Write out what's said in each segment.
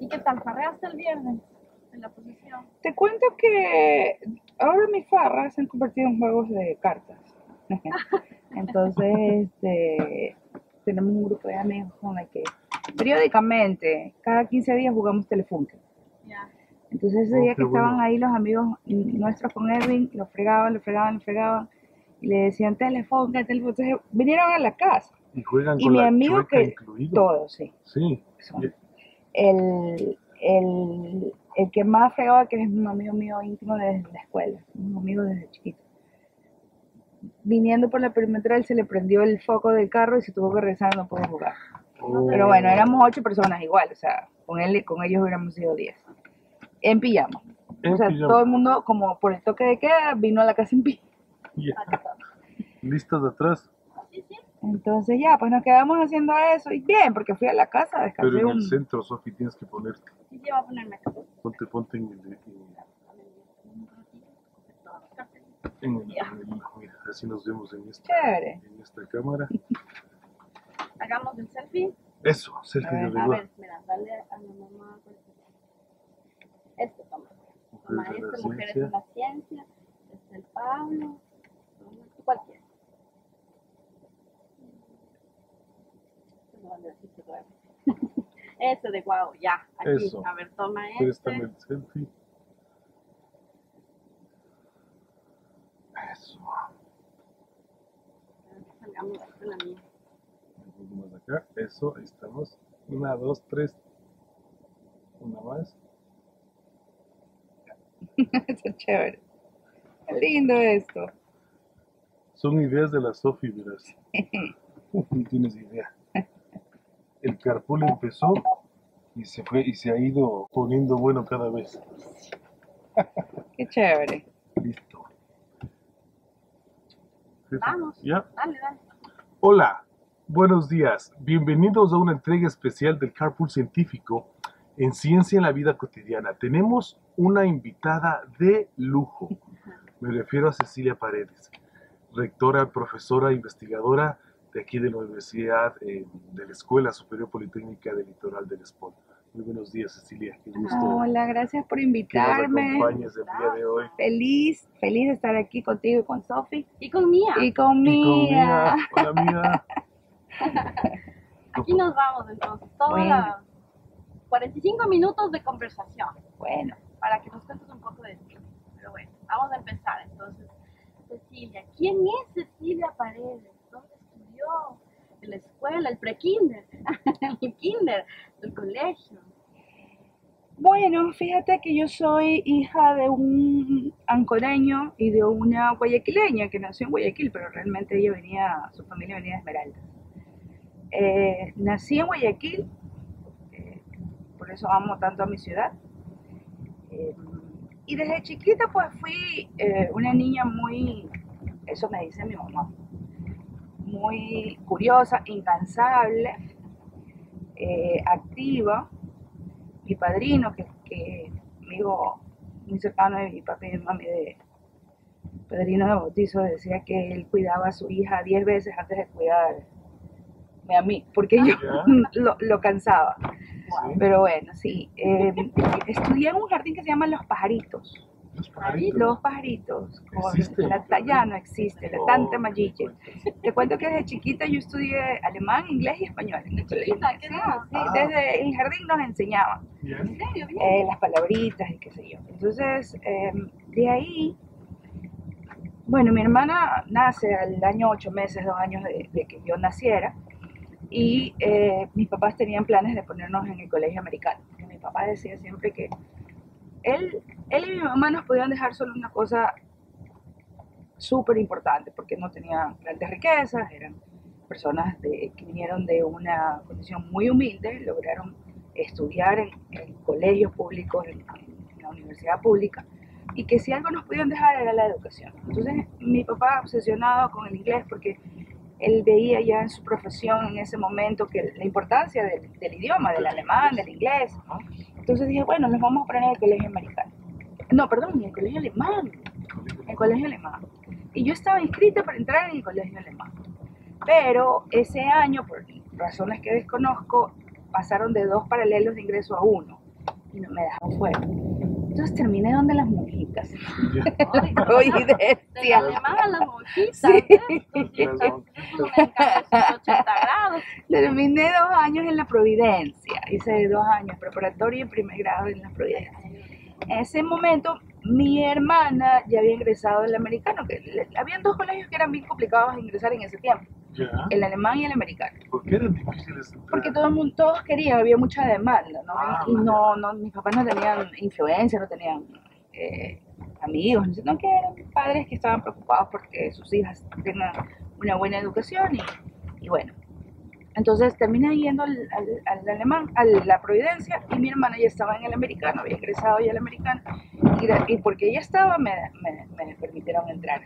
¿Y qué tal? ¿Farreaste el viernes en la posición? Te cuento que ahora mis farras se han convertido en juegos de cartas. Entonces, tenemos un grupo de amigos con el que periódicamente, cada 15 días jugamos Telefunken. Yeah. Entonces ese día que estaban ahí los amigos nuestros con Edwin, los fregaban. Y le decían Telefunken. Entonces vinieron a la casa. Y juegan y con mi la amigo que incluido. Todos, sí. Sí. El que más fregaba, que es un amigo mío íntimo desde la escuela, un amigo desde chiquito. Viniendo por la perimetral se le prendió el foco del carro y se tuvo que regresar, no pudo jugar. Oh. Pero bueno, éramos 8 personas igual, o sea, con ellos hubiéramos sido 10. En pijama. O sea, pijama. Todo el mundo, como por el toque de queda, vino a la casa en pijama. Yeah. ¿Listos de atrás? Sí. Entonces ya, pues nos quedamos haciendo eso y bien, porque fui a la casa a descansar. Pero en el centro, Sofi, tienes que ponerte. Sí, yo voy a ponerme acá. Ponte en el, así nos vemos en esta cámara. Hagamos el selfie. Eso, selfie de verdad. A ver, mira, dale a mi mamá. Esto, toma. Toma esto, mujeres en la ciencia. Este es el Pablo. Cualquiera. Eso de guau, ya. Aquí, eso. A ver, toma esto. El selfie. Eso. Salgamos de la mía. Un poco más acá. Eso, ahí estamos. 1, 2, 3. Una más. Está chévere. Qué lindo esto. Son ideas de la Sofi, verás. No tienes idea. El carpool empezó y se fue y se ha ido poniendo bueno cada vez. Qué chévere. Listo. Vamos. ¿Ya? Dale. Hola, buenos días. Bienvenidos a una entrega especial del Carpool Científico en Ciencia en la Vida Cotidiana. Tenemos una invitada de lujo. Me refiero a Cecilia Paredes, rectora, profesora, investigadora de aquí de la Universidad, de la Escuela Superior Politécnica del Litoral del ESPOL. Muy buenos días, Cecilia, qué gusto. Hola, gracias por invitarme. Que nos acompañes el día de hoy. Feliz de estar aquí contigo y con Sofi. Y con Mía. Y con Mía. Hola, Mía. Aquí nos vamos entonces, todos 45 minutos de conversación. Bueno. Para que nos cuentes un poco de ti. Pero bueno, vamos a empezar entonces. Cecilia, ¿quién es Cecilia Paredes? ¿Dónde estudió? De la escuela, el pre-kinder, el kinder, del colegio. Bueno, fíjate que yo soy hija de un ancoreño y de una guayaquileña que nació en Guayaquil, pero realmente su familia venía de Esmeraldas. Nací en Guayaquil, por eso amo tanto a mi ciudad. Y desde chiquita pues fui una niña muy, eso me dice mi mamá, muy curiosa, incansable, activa. Mi padrino, que amigo muy cercano de mi papá y de mi mami, de padrino de bautizo, decía que él cuidaba a su hija 10 veces antes de cuidarme a mí, porque yo lo cansaba. Sí. Pero bueno, sí. Estudié en un jardín que se llama Los Pajaritos. Los Pajaritos. Con la Tallano existe, la Tante Mayille. Te cuento que desde chiquita yo estudié alemán, inglés y español. Desde el jardín nos enseñaban. ¿En serio? Las palabritas y qué sé yo. Entonces, de ahí, bueno, mi hermana nace al año 8 meses, 2 años de que yo naciera. Y mis papás tenían planes de ponernos en el colegio americano. Porque mi papá decía siempre que él y mi mamá nos podían dejar solo una cosa súper importante, porque no tenían grandes riquezas, eran personas que vinieron de una condición muy humilde, lograron estudiar en colegios públicos, en la universidad pública, y que si algo nos podían dejar era la educación. Entonces mi papá obsesionado con el inglés, porque él veía ya en su profesión en ese momento que la importancia del idioma, del alemán, del inglés, ¿no? Entonces dije, bueno, nos vamos a poner en el colegio americano. No, perdón, en el colegio alemán. Y yo estaba inscrita para entrar en el colegio alemán. Pero ese año, por razones que desconozco, pasaron de 2 paralelos de ingreso a 1. y no me dejaron fuera. Entonces terminé donde las monjitas. Ay, la Providencia. Le llamaban las monjitas. Sí. Terminé 2 años en la Providencia. Hice 2 años preparatoria y primer grado en la Providencia. En ese momento, mi hermana ya había ingresado al americano. Habían 2 colegios que eran bien complicados de ingresar en ese tiempo. Yeah. El alemán y el americano. ¿Por qué eran difíciles entrar? Porque todo el mundo, todos querían, había mucha demanda, ¿no? Ah, y mis papás no tenían influencia, no tenían amigos, sino que eran padres que estaban preocupados porque sus hijas tengan una buena educación y bueno. Entonces terminé yendo al alemán, a la Providencia, y mi hermana ya estaba en el americano, había ingresado ya al americano, y porque ella estaba me permitieron entrar.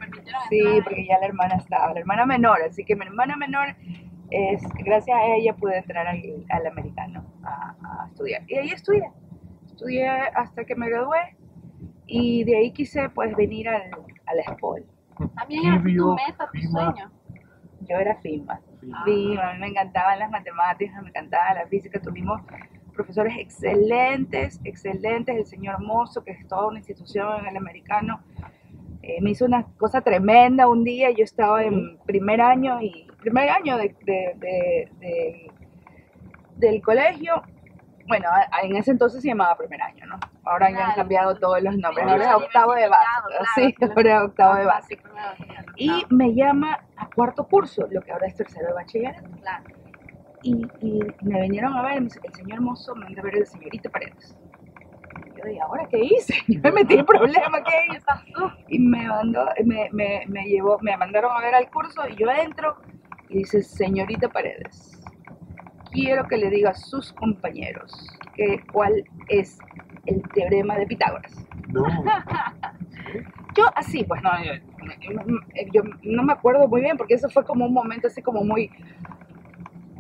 Sí, porque ya la hermana estaba, la hermana menor, así que mi hermana menor, gracias a ella pude entrar al americano a estudiar. Y ahí estudié hasta que me gradué, y de ahí quise pues venir al ESPOL. También era tu meta, tu sueño. Yo era FIMA. Sí, a mí me encantaban las matemáticas, me encantaba la física, tuvimos profesores excelentes, excelentes, el señor Mozo, que es toda una institución en el americano, me hizo una cosa tremenda un día, yo estaba en primer año del colegio, bueno, en ese entonces se llamaba primer año, ¿no? Ahora ya han cambiado todos los nombres, ahora es octavo de básico, sí, ahora es octavo de básico. Y me llama a cuarto curso, lo que ahora es tercero de bachillerato. Claro. Y me vinieron a ver, el señor Mozo me vino a ver el señorito Paredes. Y yo dije, ¿ahora qué hice? Yo me metí en problema, ¿qué hice? Y me mandaron a ver al curso y yo entro y dice, señorita Paredes, quiero que le diga a sus compañeros cuál es el teorema de Pitágoras. No. Yo así, pues no, yo no me acuerdo muy bien porque eso fue como un momento así como muy...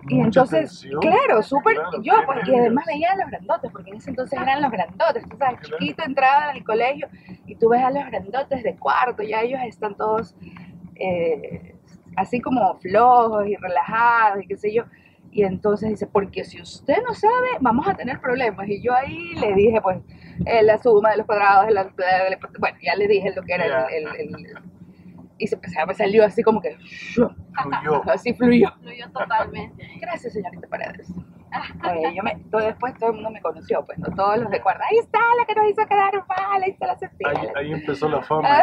Y entonces, claro, súper... Yo, pues, y además veía a los grandotes, porque en ese entonces eran los grandotes. Tú sabes, chiquito entraba al colegio y tú ves a los grandotes de cuarto, ya ellos están todos así como flojos y relajados y qué sé yo. Y entonces dice, porque si usted no sabe, vamos a tener problemas. Y yo ahí le dije, pues, la suma de los cuadrados, bueno, ya le dije lo que era y me salió así como que... Fluyó. Así fluyó. Fluyó totalmente. Gracias, señorita Paredes. Después todo el mundo me conoció, pues, ¿no? Todos los de cuarto. Ahí está la que nos hizo quedar mal, ahí está la Cecilia. Ahí empezó la fama.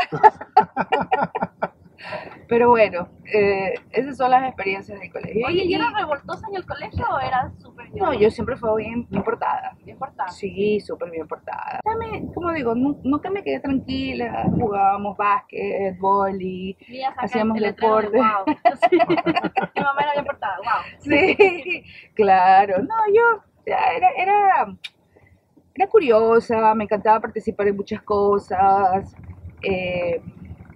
Pero bueno, esas son las experiencias del colegio. Oye, ¿y eras revoltosa en el colegio o eras súper bien? No, yo siempre fui bien portada. ¿Bien portada? Sí, súper bien portada. Como digo, nunca me quedé tranquila, jugábamos básquet, vóley, hacíamos deporte. Wow. Sí. Mi mamá era bien portada, wow. Sí, claro. No, yo era curiosa, me encantaba participar en muchas cosas.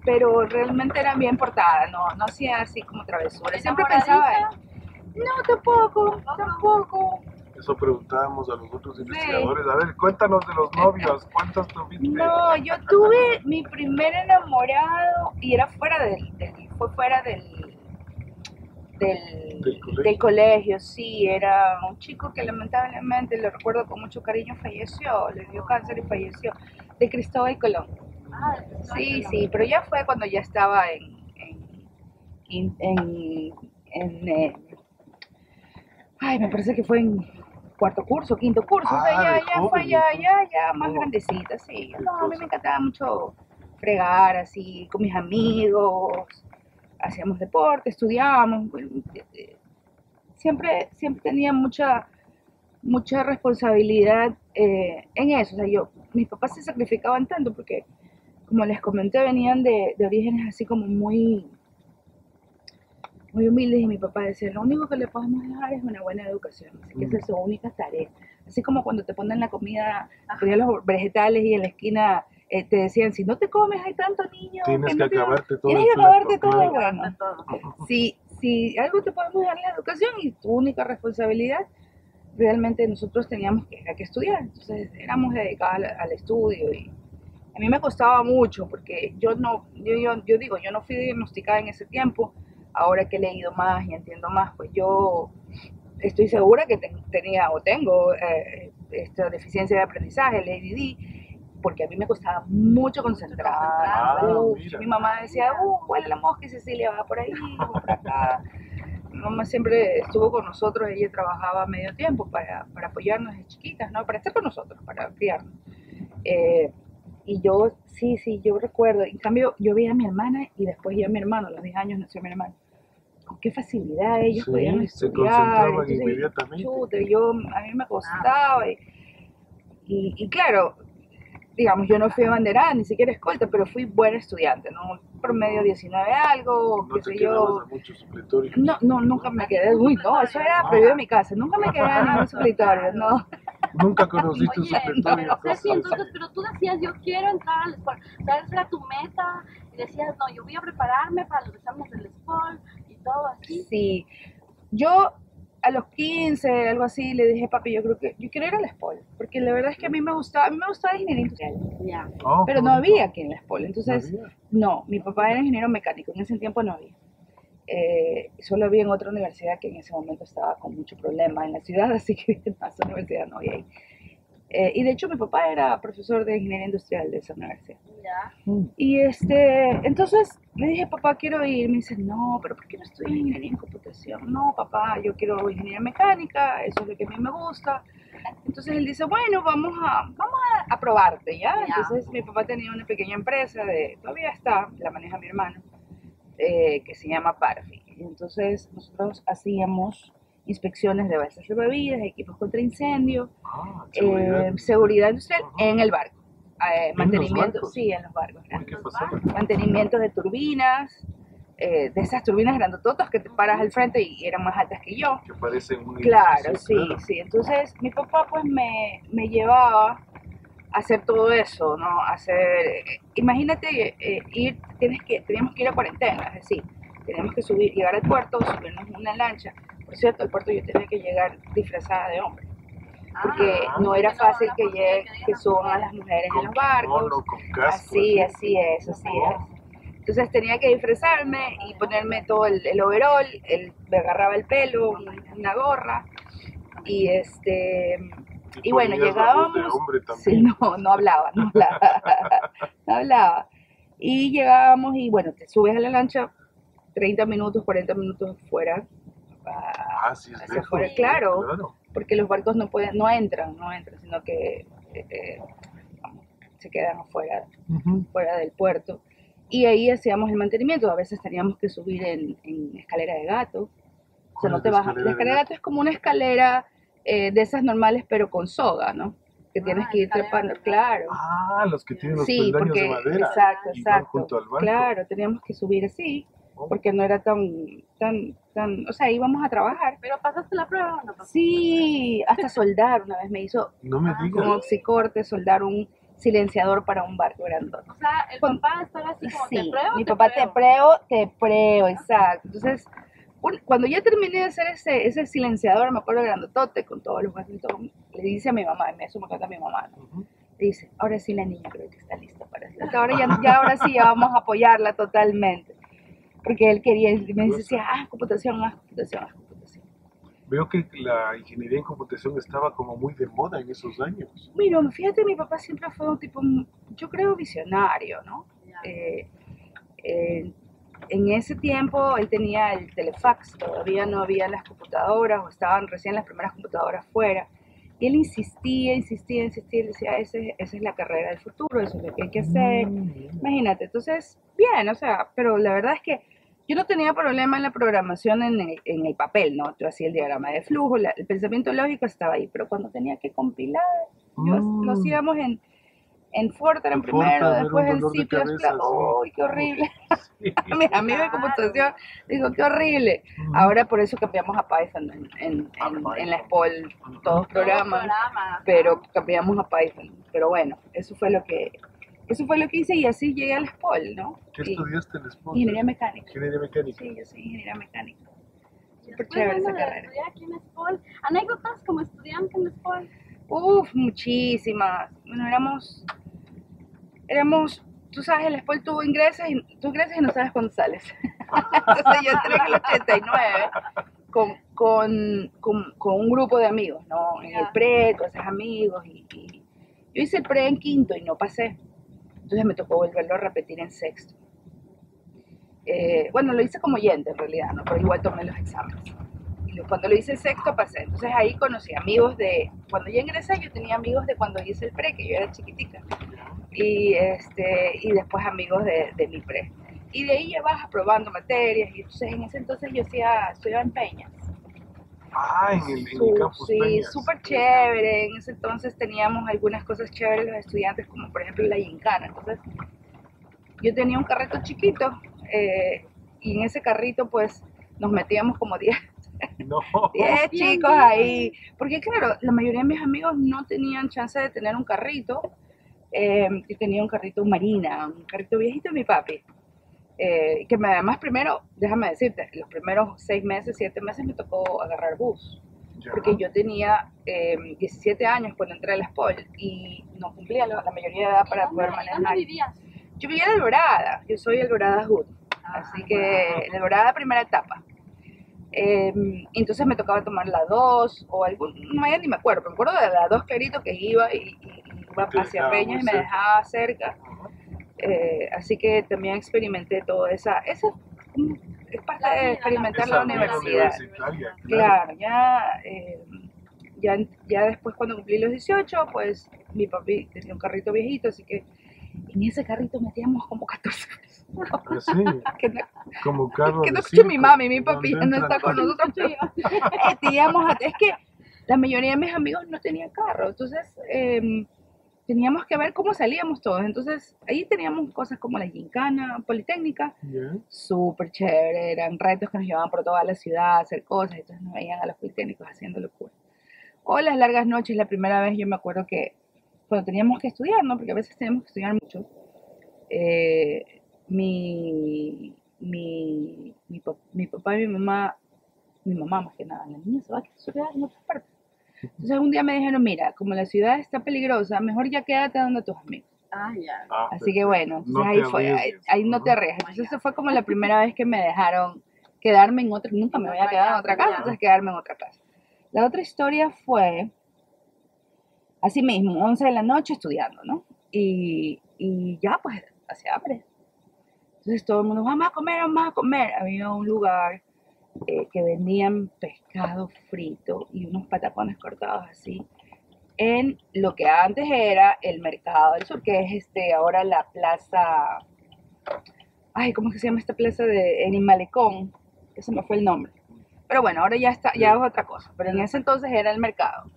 Pero realmente era bien portada, no hacía así como travesuras. Siempre pensaba, no, tampoco. Eso preguntábamos a los otros investigadores. A ver, cuéntanos de los novios, ¿cuántos tuviste? No, yo tuve mi primer enamorado y era fuera del colegio, sí, era un chico que lamentablemente, lo recuerdo con mucho cariño, falleció, le dio cáncer y falleció, de Cristóbal Colón. Ah, sí, sí, pero ya fue cuando ya estaba me parece que fue en cuarto curso, quinto curso, o sea, ya más grandecita, sí. No, a mí me encantaba mucho fregar así con mis amigos, hacíamos deporte, estudiábamos, siempre tenía mucha responsabilidad en eso, o sea, mis papás se sacrificaban tanto porque... Como les comenté, venían de orígenes así como muy humildes y mi papá decía, lo único que le podemos dejar es una buena educación, así que esa es su única tarea. Así como cuando te ponen la comida, los vegetales y en la esquina te decían, si no te comes hay tanto niño, tienes que acabarte todo. Bueno, si algo te podemos dar en la educación y tu única responsabilidad, realmente nosotros teníamos que estudiar, entonces éramos dedicados al estudio y... A mí me costaba mucho porque yo no fui diagnosticada en ese tiempo, ahora que he leído más y entiendo más, pues yo estoy segura que tenía o tengo deficiencia de aprendizaje, el AID, porque a mí me costaba mucho concentrar. Mi mamá decía, huele la mosca, Cecilia, va por ahí, va por acá. Mi mamá siempre estuvo con nosotros, ella trabajaba medio tiempo para apoyarnos de chiquitas, ¿no? Para estar con nosotros, para criarnos. Y yo, sí, yo recuerdo. En cambio, yo vi a mi hermana y después vi a mi hermano. A los 10 años nació mi hermano. Con qué facilidad ellos podían estudiar. Se concentraban inmediatamente. A mí me costaba. Y claro, digamos, yo no fui abanderada, ni siquiera escolta, pero fui buena estudiante, ¿no? Promedio 19 algo, no qué sé yo. No, nunca me quedé. Eso era prohibido en mi casa. Nunca me quedé en ningún supletorio, ¿no? Nunca conociste un supletorio. Sí, entonces, pero tú decías, yo quiero entrar al ESPOL. O sea, esa era tu meta. Y decías, no, yo voy a prepararme para los exámenes del ESPOL y todo así. Sí. Yo a los 15, algo así, le dije, papi, yo creo que yo quiero ir al ESPOL. Porque la verdad es que a mí me gustaba ingeniería industrial. Ya. Pero no había aquí en el ESPOL. Entonces, no, mi papá era ingeniero mecánico. En ese tiempo no había. Solo había en otra universidad que en ese momento estaba con mucho problema en la ciudad, así que en esa universidad no había ahí. Y de hecho mi papá era profesor de ingeniería industrial de esa universidad. Y entonces le dije, papá, quiero ir. Me dice, no, pero ¿por qué no estudias ingeniería en computación? No, papá, yo quiero ingeniería mecánica, eso es lo que a mí me gusta. Entonces él dice, bueno, vamos a probarte, ¿ya? Entonces mi papá tenía una pequeña empresa, todavía está, la maneja mi hermano. Que se llama Parfy. Entonces nosotros hacíamos inspecciones de balsas de bebidas, equipos contra incendio, seguridad industrial en el barco, mantenimiento, en los barcos, mantenimiento de turbinas, de esas turbinas grandototas que te paras al frente y eran más altas que yo. Que parecen muy claro. Entonces mi papá pues me llevaba hacer todo eso, ¿no? Imagínate, teníamos que ir a cuarentena, es decir, teníamos que llegar al puerto, subirnos una lancha. Por cierto, al puerto yo tenía que llegar disfrazada de hombre, porque no era fácil que suban a las mujeres en los barcos, así es. Entonces tenía que disfrazarme y ponerme todo el overol, me agarraba el pelo, una gorra, y bueno, llegábamos, no hablaba, y llegábamos y bueno, te subes a la lancha 30 minutos, 40 minutos fuera, hacia afuera, claro, porque los barcos no entran, sino que se quedan afuera, fuera del puerto, y ahí hacíamos el mantenimiento. A veces teníamos que subir en escalera de gato, o sea, no te bajas, la escalera de gato es como una escalera de esas normales, pero con soga, ¿no? Que tienes que ir trepando, claro. Los que tienen los peldaños de madera. Exacto. Junto al barco. Claro, teníamos que subir así, porque no era tan, o sea, íbamos a trabajar. ¿Pero pasaste la prueba o no? Sí, hasta soldar una vez me hizo con oxicorte, soldar un silenciador para un barco grandote. O sea, el papá estaba así como, ¿te pruebo? Mi papá, te pruebo, exacto. Entonces, cuando ya terminé de hacer ese silenciador, me acuerdo grandotote, con todos los gatos, le dice a mi mamá, eso me cuenta mi mamá, ¿no? Le dice, ahora sí la niña creo que está lista para eso. Ahora sí ya vamos a apoyarla totalmente. Porque él quería, me decía, computación. Veo que la ingeniería en computación estaba como muy de moda en esos años. Mira, fíjate, mi papá siempre fue un tipo, yo creo, visionario, ¿no? En ese tiempo él tenía el Telefax, todavía no había las computadoras, o estaban recién las primeras computadoras fuera. Y él insistía, decía, esa es la carrera del futuro, eso es lo que hay que hacer. Imagínate, entonces, bien, o sea, pero la verdad es que yo no tenía problema en la programación en el papel, ¿no? Yo hacía el diagrama de flujo, el pensamiento lógico estaba ahí, pero cuando tenía que compilar, lo hacíamos en Fortran primero, después en C++. ¡Uy, qué horrible! A mí de computación, digo, qué horrible. Ahora por eso cambiamos a Python en la ESPOL, todos programas, pero cambiamos a Python. Pero bueno, eso fue lo que hice y así llegué a la ESPOL, ¿no? ¿Qué estudiaste en la ESPOL? Ingeniería mecánica. Ingeniería mecánica. Sí, yo soy ingeniera mecánica. Súper chévere esa carrera. Estudié aquí en la ESPOL. ¿Anécdotas como estudiante en la ESPOL? Uf, muchísimas. Bueno, éramos, tú sabes, el ESPOL tú ingresas y no sabes cuándo sales. Entonces yo entré en el 89 con con un grupo de amigos, ¿no? En el pre, con esos amigos. Y yo hice el pre en quinto y no pasé. Entonces me tocó volverlo a repetir en sexto. Bueno, lo hice como oyente en realidad, ¿no? Pero igual tomé los exámenes. Y cuando lo hice en sexto pasé. Entonces ahí conocí amigos de... Cuando yo ingresé yo tenía amigos de cuando hice el pre, que yo era chiquitica. Y después amigos de mi pre. Y de ahí ya vas aprobando materias. Y entonces en ese entonces yo estudiaba en Peñas. Ah, en el campus. Sí, súper chévere. En ese entonces teníamos algunas cosas chéveres los estudiantes, como por ejemplo la Gincana. Entonces yo tenía un carrito chiquito, y en ese carrito pues nos metíamos como 10 no. Chicos ahí. Porque claro, la mayoría de mis amigos no tenían chance de tener un carrito. Yo tenía un carrito marina, un carrito viejito de mi papi. Que además primero, déjame decirte, los primeros 6 meses, 7 meses me tocó agarrar bus, porque yo tenía 17 años cuando entré a la ESPOL y no cumplía la mayoría de edad para poder manejar. ¿Dónde vivías? Yo vivía en Alborada, yo soy Alborada Hood, así que Alborada primera etapa. Entonces me tocaba tomar la 2 o algún, no ni me acuerdo de la 2 clarito que iba y iba hacia Peñas y me dejaba cerca. Así que también experimenté todo eso es parte de experimentar la universidad. Claro, ya después cuando cumplí los 18, pues mi papi tenía un carrito viejito, así que en ese carrito metíamos como 14 personas. Sí, como carro de circo. Que no escucho mi mami, mi papi ya no está con nosotros. Es que la mayoría de mis amigos no tenían carro, entonces... teníamos que ver cómo salíamos todos, entonces ahí teníamos cosas como la Gincana Politécnica, súper chévere, eran retos que nos llevaban por toda la ciudad a hacer cosas, entonces nos veían a los politécnicos haciendo locura. O las largas noches, la primera vez yo me acuerdo que cuando teníamos que estudiar, ¿no? Porque a veces teníamos que estudiar mucho, mi papá y mi mamá más que nada, la niña se va a estudiar en otras partes. Entonces un día me dijeron, mira, como la ciudad está peligrosa, mejor ya quédate donde tus amigos. Así que bueno, no ahí fue, ahí no te arriesgas. Entonces eso fue como la primera vez que me dejaron quedarme en otra, nunca me voy a quedar en otra casa, entonces quedarme en otra casa. La otra historia fue, así mismo, 11 de la noche estudiando, ¿no? Y ya pues, hacia hambre. Entonces todo el mundo, vamos a comer. Había un lugar... que vendían pescado frito y unos patacones cortados así en lo que antes era el Mercado del Sur, que es ahora la plaza, ¿cómo es que se llama esta plaza? En el Malecón, ese me fue el nombre, pero bueno, ahora ya es otra cosa, pero en ese entonces era el mercado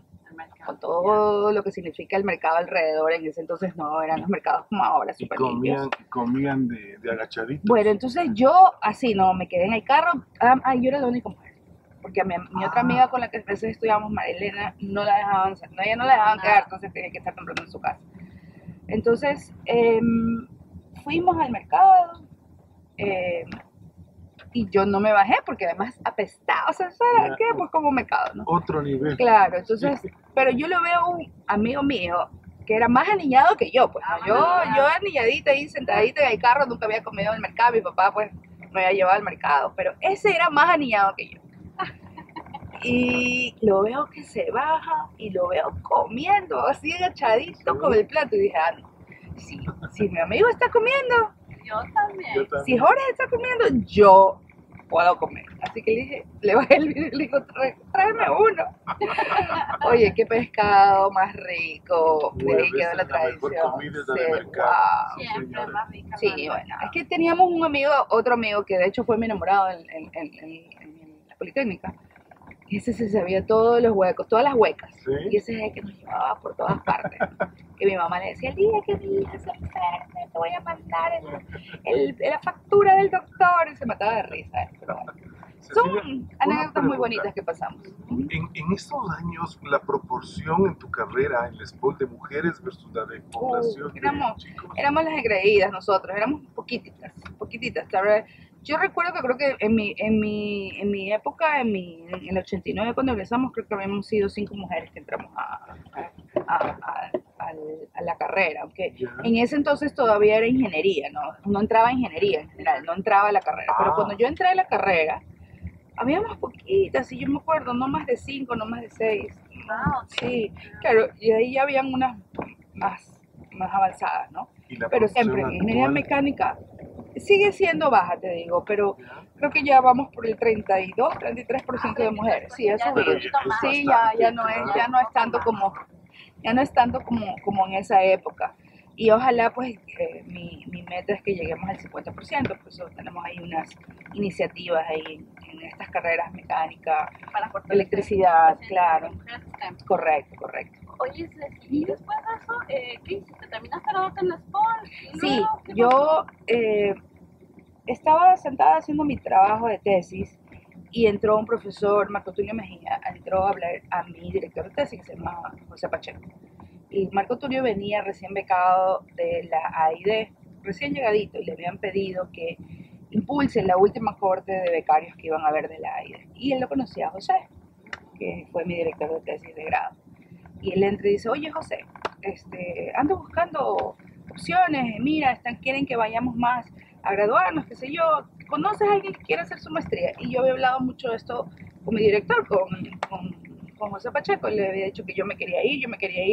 con todo lo que significa el mercado alrededor. En ese entonces no eran los mercados como ahora, súper limpios. Comían de agachaditos. Bueno, entonces yo así, no, me quedé en el carro. Yo era la única mujer, porque a mi otra amiga con la que a veces estudiamos, Marilena, no la dejaban quedar, entonces tenía que estar comprando en su casa. Entonces fuimos al mercado y yo no me bajé porque además apestaba, o sea, ¿sabes qué? Pues como mercado, ¿no? Otro nivel. Claro, entonces, pero yo lo veo a un amigo mío que era más aniñado que yo, pues, ¿no? Yo aniñadita ahí, sentadita en el carro, nunca había comido en el mercado, mi papá pues me había llevado al mercado, pero ese era más aniñado que yo. Y lo veo que se baja y lo veo comiendo, así agachadito con el plato, y dije, si mi amigo está comiendo, yo también. Si Jorge está comiendo, yo puedo comer. Así que le dije, le bajé el video y le digo, tráeme uno. Oye, qué pescado más rico. Me quedó la tradición. Siempre más rica. Sí, bueno. Es que teníamos un amigo, otro amigo, que de hecho fue mi enamorado en la Politécnica. Ese se sabía todos los huecos, todas las huecas. ¿Sí? Y ese es el que nos llevaba por todas partes. Que mi mamá le decía, el día que mi hija se enferme, te voy a mandar la factura del doctor. Y se mataba de risa. Pero bueno. Son anécdotas muy bonitas que pasamos. En estos años, la proporción en tu carrera en el ESPOL de mujeres versus la de población de chicos. Éramos las egreídas nosotros, éramos poquititas. Yo recuerdo que creo que en mi época, en el 89 cuando regresamos, creo que habíamos sido 5 mujeres que entramos a la carrera, aunque en ese entonces todavía era ingeniería, no entraba ingeniería en general, no entraba a la carrera, pero cuando yo entré a la carrera, Habíamos poquitas, si yo me acuerdo, no más de 5, no más de 6. Ah, okay. Sí, claro, y ahí ya habían unas más avanzadas, ¿no? Pero siempre en ingeniería mecánica sigue siendo baja, te digo, pero creo que ya vamos por el 32, 33% de mujeres. Sí, eso sí, ya no es tanto como en esa época. Y ojalá, pues, mi meta es que lleguemos al 50%, por eso tenemos ahí unas iniciativas ahí en estas carreras mecánicas, electricidad, claro. Correcto, correcto. Oye, ¿y después de eso, qué hiciste? ¿Terminaste la nota en la ESPOL? Sí, yo estaba sentada haciendo mi trabajo de tesis y entró un profesor, Marco Tulio Mejía, entró a hablar a mi director de tesis, que se llama José Pacheco. Y Marco Tulio venía recién becado de la AID, recién llegadito, y le habían pedido que impulsen la última corte de becarios que iban a haber de la AID. Y él lo conocía a José, que fue mi director de tesis de grado. Y él entra y dice, oye José, ando buscando opciones, mira, quieren que vayamos más a graduarnos, qué sé yo, ¿conoces a alguien que quiera hacer su maestría? Y yo había hablado mucho de esto con mi director, con José Pacheco, le había dicho que yo me quería ir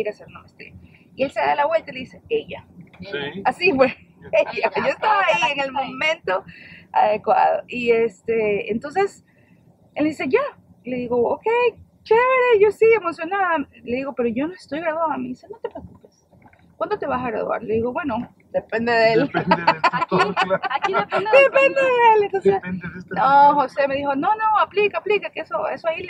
a hacer una maestría. Y él se da la vuelta y le dice, ella. Sí. Así fue, ella. Yo estaba ahí en el momento adecuado. Y entonces, él dice, ya. Le digo, ok, chévere, yo sí, emocionada. Le digo, pero yo no estoy graduada. Me dice, no te preocupes. ¿Cuándo te vas a graduar? Le digo, bueno, depende de él. Depende de él. Entonces, no, José me dijo, no, aplica, que eso ahí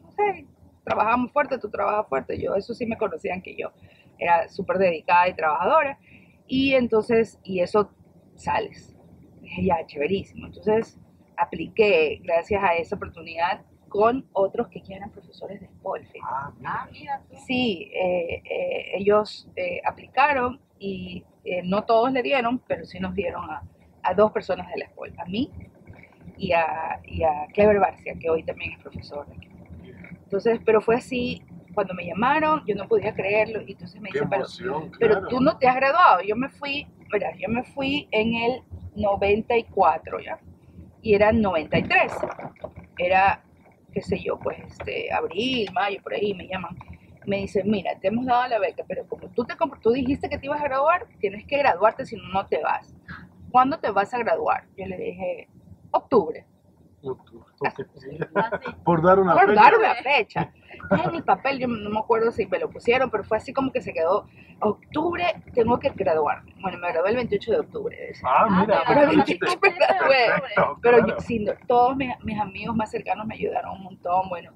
no sé. Trabajamos fuerte, tú trabajas fuerte, yo, eso sí me conocían que yo era súper dedicada y trabajadora, y entonces, y eso sales, dije ya, chéverísimo, entonces apliqué gracias a esa oportunidad con otros que ya eran profesores de ESPOL. Sí, ellos aplicaron y no todos le dieron, pero sí nos dieron a dos personas de la ESPOL, a mí y a Clever Barcia, que hoy también es profesor de aquí. Entonces, pero fue así, cuando me llamaron, yo no podía creerlo, y entonces me dice, pero tú no te has graduado. Yo me fui en el 94, ¿ya? Y era 93, era, qué sé yo, pues, abril, mayo, por ahí me llaman. Me dicen, mira, te hemos dado la beca, pero como tú dijiste que te ibas a graduar, tienes que graduarte, si no, no te vas. ¿Cuándo te vas a graduar? Yo le dije, octubre. Por dar una fecha. En el papel, yo no me acuerdo si me lo pusieron, pero fue así como que se quedó. Octubre tengo que graduarme. Bueno, me gradué el 28 de octubre. Mira, pero claro. Todos mis amigos más cercanos me ayudaron un montón. Bueno,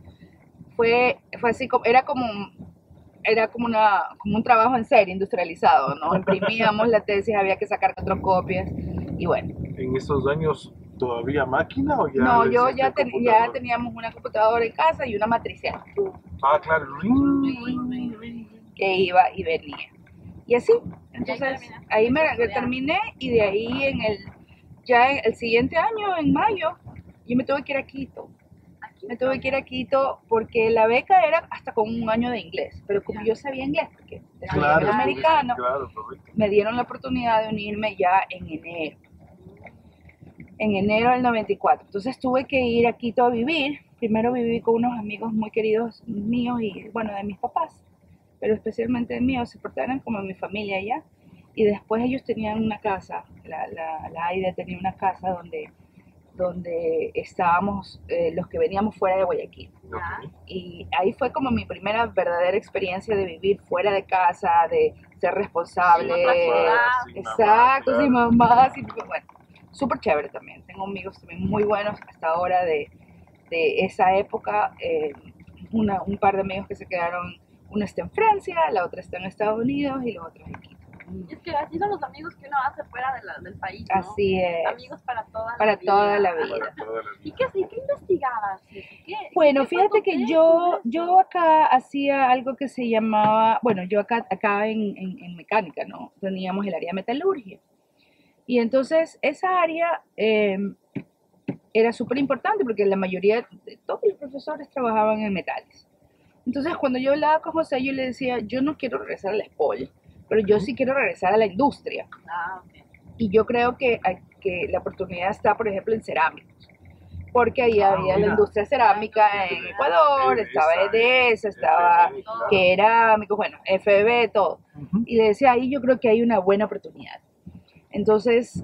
fue así como, era como un trabajo en serie, industrializado, ¿no? Imprimíamos la tesis, había que sacar 4 copias y bueno. En esos años. ¿Todavía máquina o ya? No, yo ya teníamos una computadora en casa y una matricial. Ah, claro. Que iba y venía. Y así, entonces ahí me terminé y de ahí ya el siguiente año, en mayo, yo me tuve que ir a Quito. Me tuve que ir a Quito porque la beca era hasta con un año de inglés, pero como yo sabía inglés, porque era americano, me dieron la oportunidad de unirme ya en enero. En enero del 94, entonces tuve que ir a Quito a vivir. Primero viví con unos amigos muy queridos míos y, bueno, de mis papás, pero especialmente míos, se portaron como mi familia allá. Y después ellos tenían una casa, la AID tenía una casa donde estábamos los que veníamos fuera de Guayaquil. Okay. Y ahí fue como mi primera verdadera experiencia de vivir fuera de casa, de ser responsable. Exacto, sin mamá, sin papá, bueno. Súper chévere también, tengo amigos también muy buenos hasta ahora de esa época, un par de amigos que se quedaron, uno está en Francia, la otra está en Estados Unidos y los otros en Quito. Es que así son los amigos que uno hace fuera del país, ¿no? Así es. Amigos para toda la vida. ¿Y qué investigabas? Bueno, fíjate que yo acá hacía algo que se llamaba, bueno, yo acá en mecánica, ¿no? Teníamos el área de metalurgia. Y entonces esa área era súper importante porque la mayoría de todos los profesores trabajaban en metales. Entonces cuando yo hablaba con José, yo le decía, yo no quiero regresar a la ESPOL, pero yo sí quiero regresar a la industria. Ah, okay. Y yo creo que la oportunidad está, por ejemplo, en cerámicos. porque ahí había la industria cerámica en Ecuador, estaba EDES, estaba Kerámicos, bueno, FB, todo. Y desde ahí yo creo que hay una buena oportunidad. Entonces,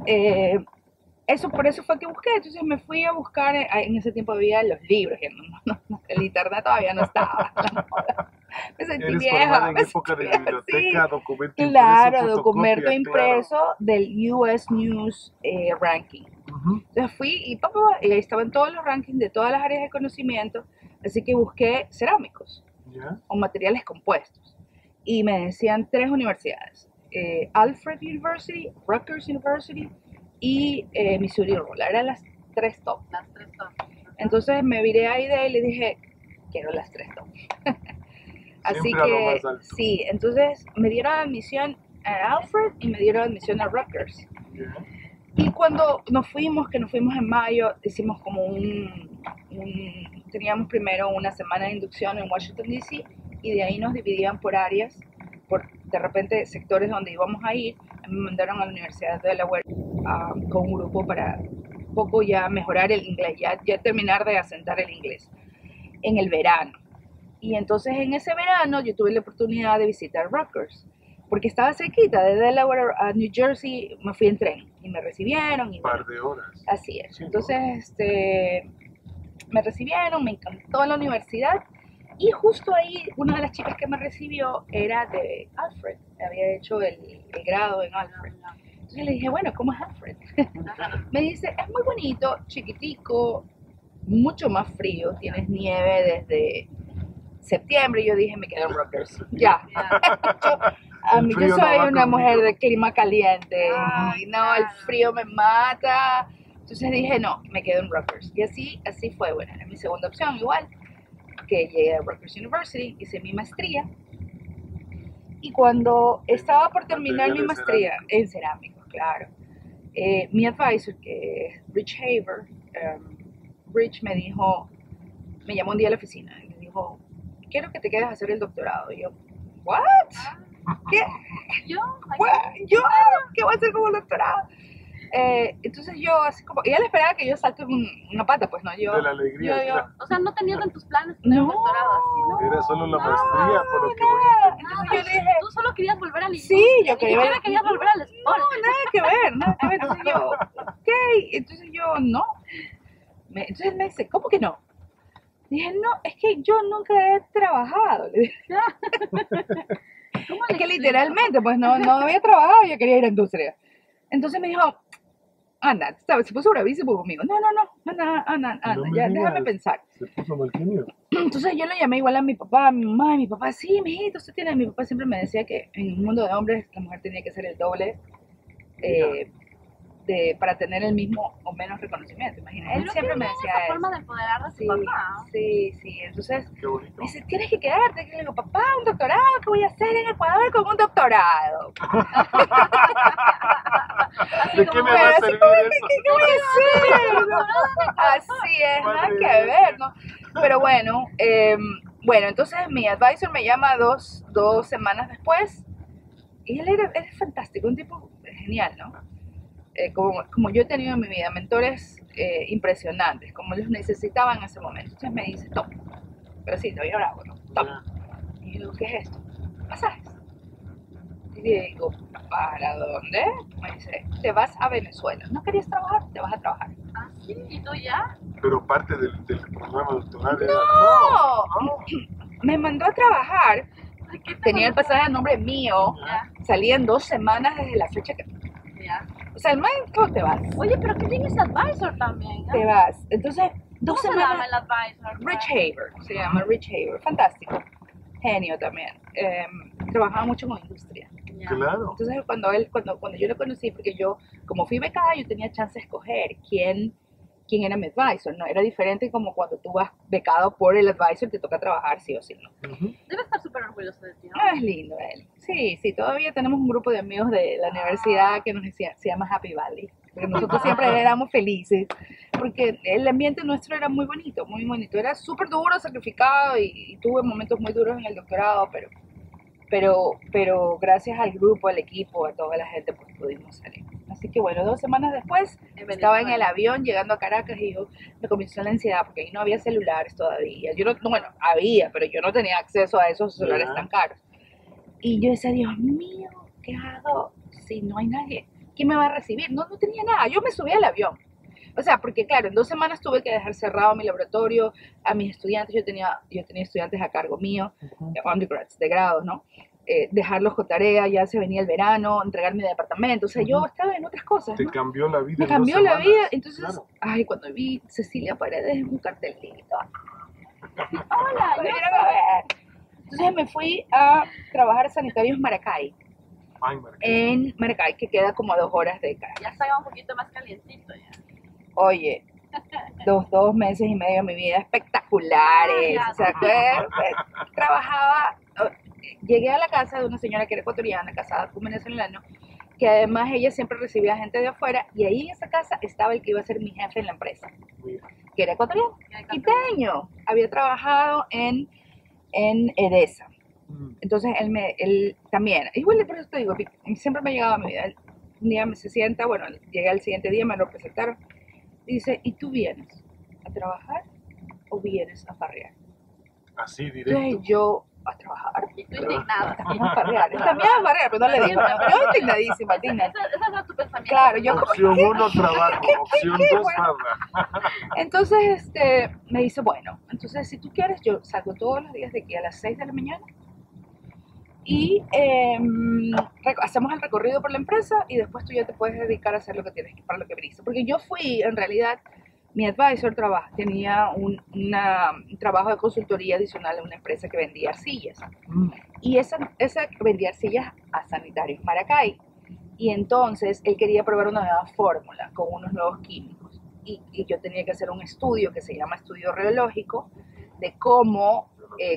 eso por eso fue que busqué. Entonces me fui a buscar, en ese tiempo había los libros, el internet todavía no estaba. Me sentí vieja. En época de biblioteca, sí. Documento claro, impreso, documento impreso claro. Del US News Ranking. Entonces fui y, y ahí estaban todos los rankings de todas las áreas de conocimiento, así que busqué cerámicos o materiales compuestos. Y me decían tres universidades, Alfred University, Rutgers University y Missouri Rural, eran las tres top. Entonces me viré a AID y le dije, quiero las tres top. Así que, sí, entonces me dieron admisión a Alfred y me dieron admisión a Rutgers. Y cuando nos fuimos en mayo, hicimos como teníamos primero una semana de inducción en Washington D.C. y de ahí nos dividían por áreas, por de repente sectores donde íbamos a ir. Me mandaron a la Universidad de Delaware con un grupo para un poco ya mejorar el inglés, ya terminar de asentar el inglés en el verano. Y entonces en ese verano yo tuve la oportunidad de visitar Rutgers, porque estaba cerquita, de Delaware a New Jersey me fui en tren y me recibieron. Un par de horas. Así es. Entonces me recibieron, me encantó la universidad y justo ahí una de las chicas que me recibió era de Alfred, había hecho el grado en Alfred. Entonces le dije, bueno, ¿cómo es Alfred? Me dice, es muy bonito, chiquitico, mucho más frío, tienes nieve desde septiembre. Yo dije, me quedo en Rutgers. Ya. A mí yo soy una mujer de clima caliente. Ay, no, el frío me mata. Entonces dije, no, me quedo en Rutgers. Y así fue. Bueno, era mi segunda opción igual, que llegué a Rutgers University, hice mi maestría. Y cuando estaba por terminar mi maestría en cerámicos, claro, mi advisor, que es Rich Haber, Rich me llamó un día a la oficina y me dijo, quiero que te quedes a hacer el doctorado. Y yo, ¿what? ¿Qué? ¿Yo? ¿Qué voy a hacer como doctorado? Entonces yo, así como, ella le esperaba que yo salte una pata, pues no, yo. De la alegría. Claro. O sea, no tenías en tus planes tener un doctorado así, ¿no? Era solo la maestría, por lo que yo dije. Tú solo querías volver al ISPOL. Sí, yo quería. Yo querías volver al ESPOL. No, nada que ver, nada que ver. Entonces yo, ok. Entonces yo, no. Entonces él me dice, ¿cómo que no? Dije, no, es que yo nunca he trabajado. Es que literalmente, pues no había trabajado, yo quería ir a industria. Entonces me dijo, anda, se puso bravísimo conmigo. No, anda, ya, déjame pensar. Se puso mal genio. Entonces yo lo llamé igual a mi papá, a mi mamá, y mi papá, sí, mijito, usted tiene. Mi papá siempre me decía que en un mundo de hombres la mujer tenía que ser el doble para tener el mismo o menos reconocimiento, imagina. Él siempre me decía eso. Es una forma de empoderar a su papá. Sí, sí. Entonces, me dice, tienes que quedarte. Y le digo, papá, un doctorado, ¿qué voy a hacer en Ecuador con un doctorado? ¿De qué me va a servir eso? ¿Qué voy a hacer? Así es, nada que ver, ¿no? Pero bueno, entonces mi advisor me llama dos semanas después y él es fantástico, un tipo genial, ¿no? Como yo he tenido en mi vida, mentores impresionantes, como los necesitaba en ese momento. Entonces me dice, top, pero sí, estoy bravo, ¿no? Top. Y yo digo, ¿qué es esto? Pasajes. Y le digo, ¿para dónde? Me dice, te vas a Venezuela. ¿No querías trabajar? Te vas a trabajar. Ah, sí, ¿y tú ya? Pero parte del programa doctoral era... ¡No! Me mandó a trabajar. Tenía el pasaje a nombre mío. Salía en 2 semanas desde la fecha que... O sea, el man, ¿cómo te vas? Oye, pero ¿qué tiene ese advisor también? Te vas. Entonces, 2 semanas. ¿Cómo se llama el advisor? Rich Haber. Se llama Rich Haber. Fantástico. Genio también. Trabajaba mucho con industria. Claro. Entonces, cuando yo lo conocí, porque yo, como fui becada, yo tenía chance de escoger quién era mi advisor, ¿no? Era diferente como cuando tú vas becado por el advisor, te toca trabajar sí o sí, ¿no? Debe estar súper orgulloso de ti, ¿no? Ah, es lindo él. Sí, sí, todavía tenemos un grupo de amigos de la universidad que se llama Happy Valley, pero nosotros siempre éramos felices, porque el ambiente nuestro era muy bonito, muy bonito. Era súper duro, sacrificado, y tuve momentos muy duros en el doctorado, pero gracias al grupo, al equipo, a toda la gente, pues pudimos salir. Así que bueno, 2 semanas después estaba en el avión llegando a Caracas y yo me comenzó la ansiedad porque ahí no había celulares todavía. Yo no, bueno, había, pero yo no tenía acceso a esos celulares tan caros. Y yo decía, Dios mío, ¿qué hago si no hay nadie? ¿Quién me va a recibir? No, no tenía nada. Yo me subí al avión. O sea, porque claro, en 2 semanas tuve que dejar cerrado mi laboratorio, a mis estudiantes, yo tenía estudiantes a cargo mío, undergrads, de grados, ¿no? Dejarlos con tarea, ya se venía el verano, entregar mi departamento, o sea, yo estaba en otras cosas. Te cambió la vida. Me cambió la vida, entonces, ay, cuando vi Cecilia Paredes, un cartelito. Hola, yo quiero ver. Entonces me fui a trabajar a Sanitarios Maracay. En Maracay, que queda como a 2 horas de Caracas. Ya estaba un poquito más calientito ya. Oye, dos meses y medio de mi vida espectaculares. O sea, que trabajaba, llegué a la casa de una señora que era ecuatoriana, casada con un venezolano, que además ella siempre recibía gente de afuera, y ahí en esa casa estaba el que iba a ser mi jefe en la empresa, que era ecuatoriano, quiteño, había trabajado en Edesa. Entonces él también, igual por eso te digo, siempre me ha llegado a mi vida. Un día se sienta, bueno, llegué al siguiente día, me lo presentaron. Dice, ¿y tú vienes a trabajar o vienes a farrear? Así, directo. Entonces yo, a trabajar. Y tú indignada. También a farrear. También a farrear, pero no le digo. Yo indignadísima, Tina. Esa no es tu pensamiento. Claro, yo opción como, uno, trabajo. Opción dos, bueno. Farra. Entonces, me dice, bueno, entonces si tú quieres, yo salgo todos los días de aquí a las 6 de la mañana y hacemos el recorrido por la empresa y después tú ya te puedes dedicar a hacer lo que tienes que, para lo que viniste. Porque yo fui, en realidad, mi advisor tenía un trabajo de consultoría adicional a una empresa que vendía sillas. Y esa vendía sillas a Sanitarios Maracay. Y entonces él quería probar una nueva fórmula con unos nuevos químicos. Y yo tenía que hacer un estudio que se llama estudio reológico de cómo...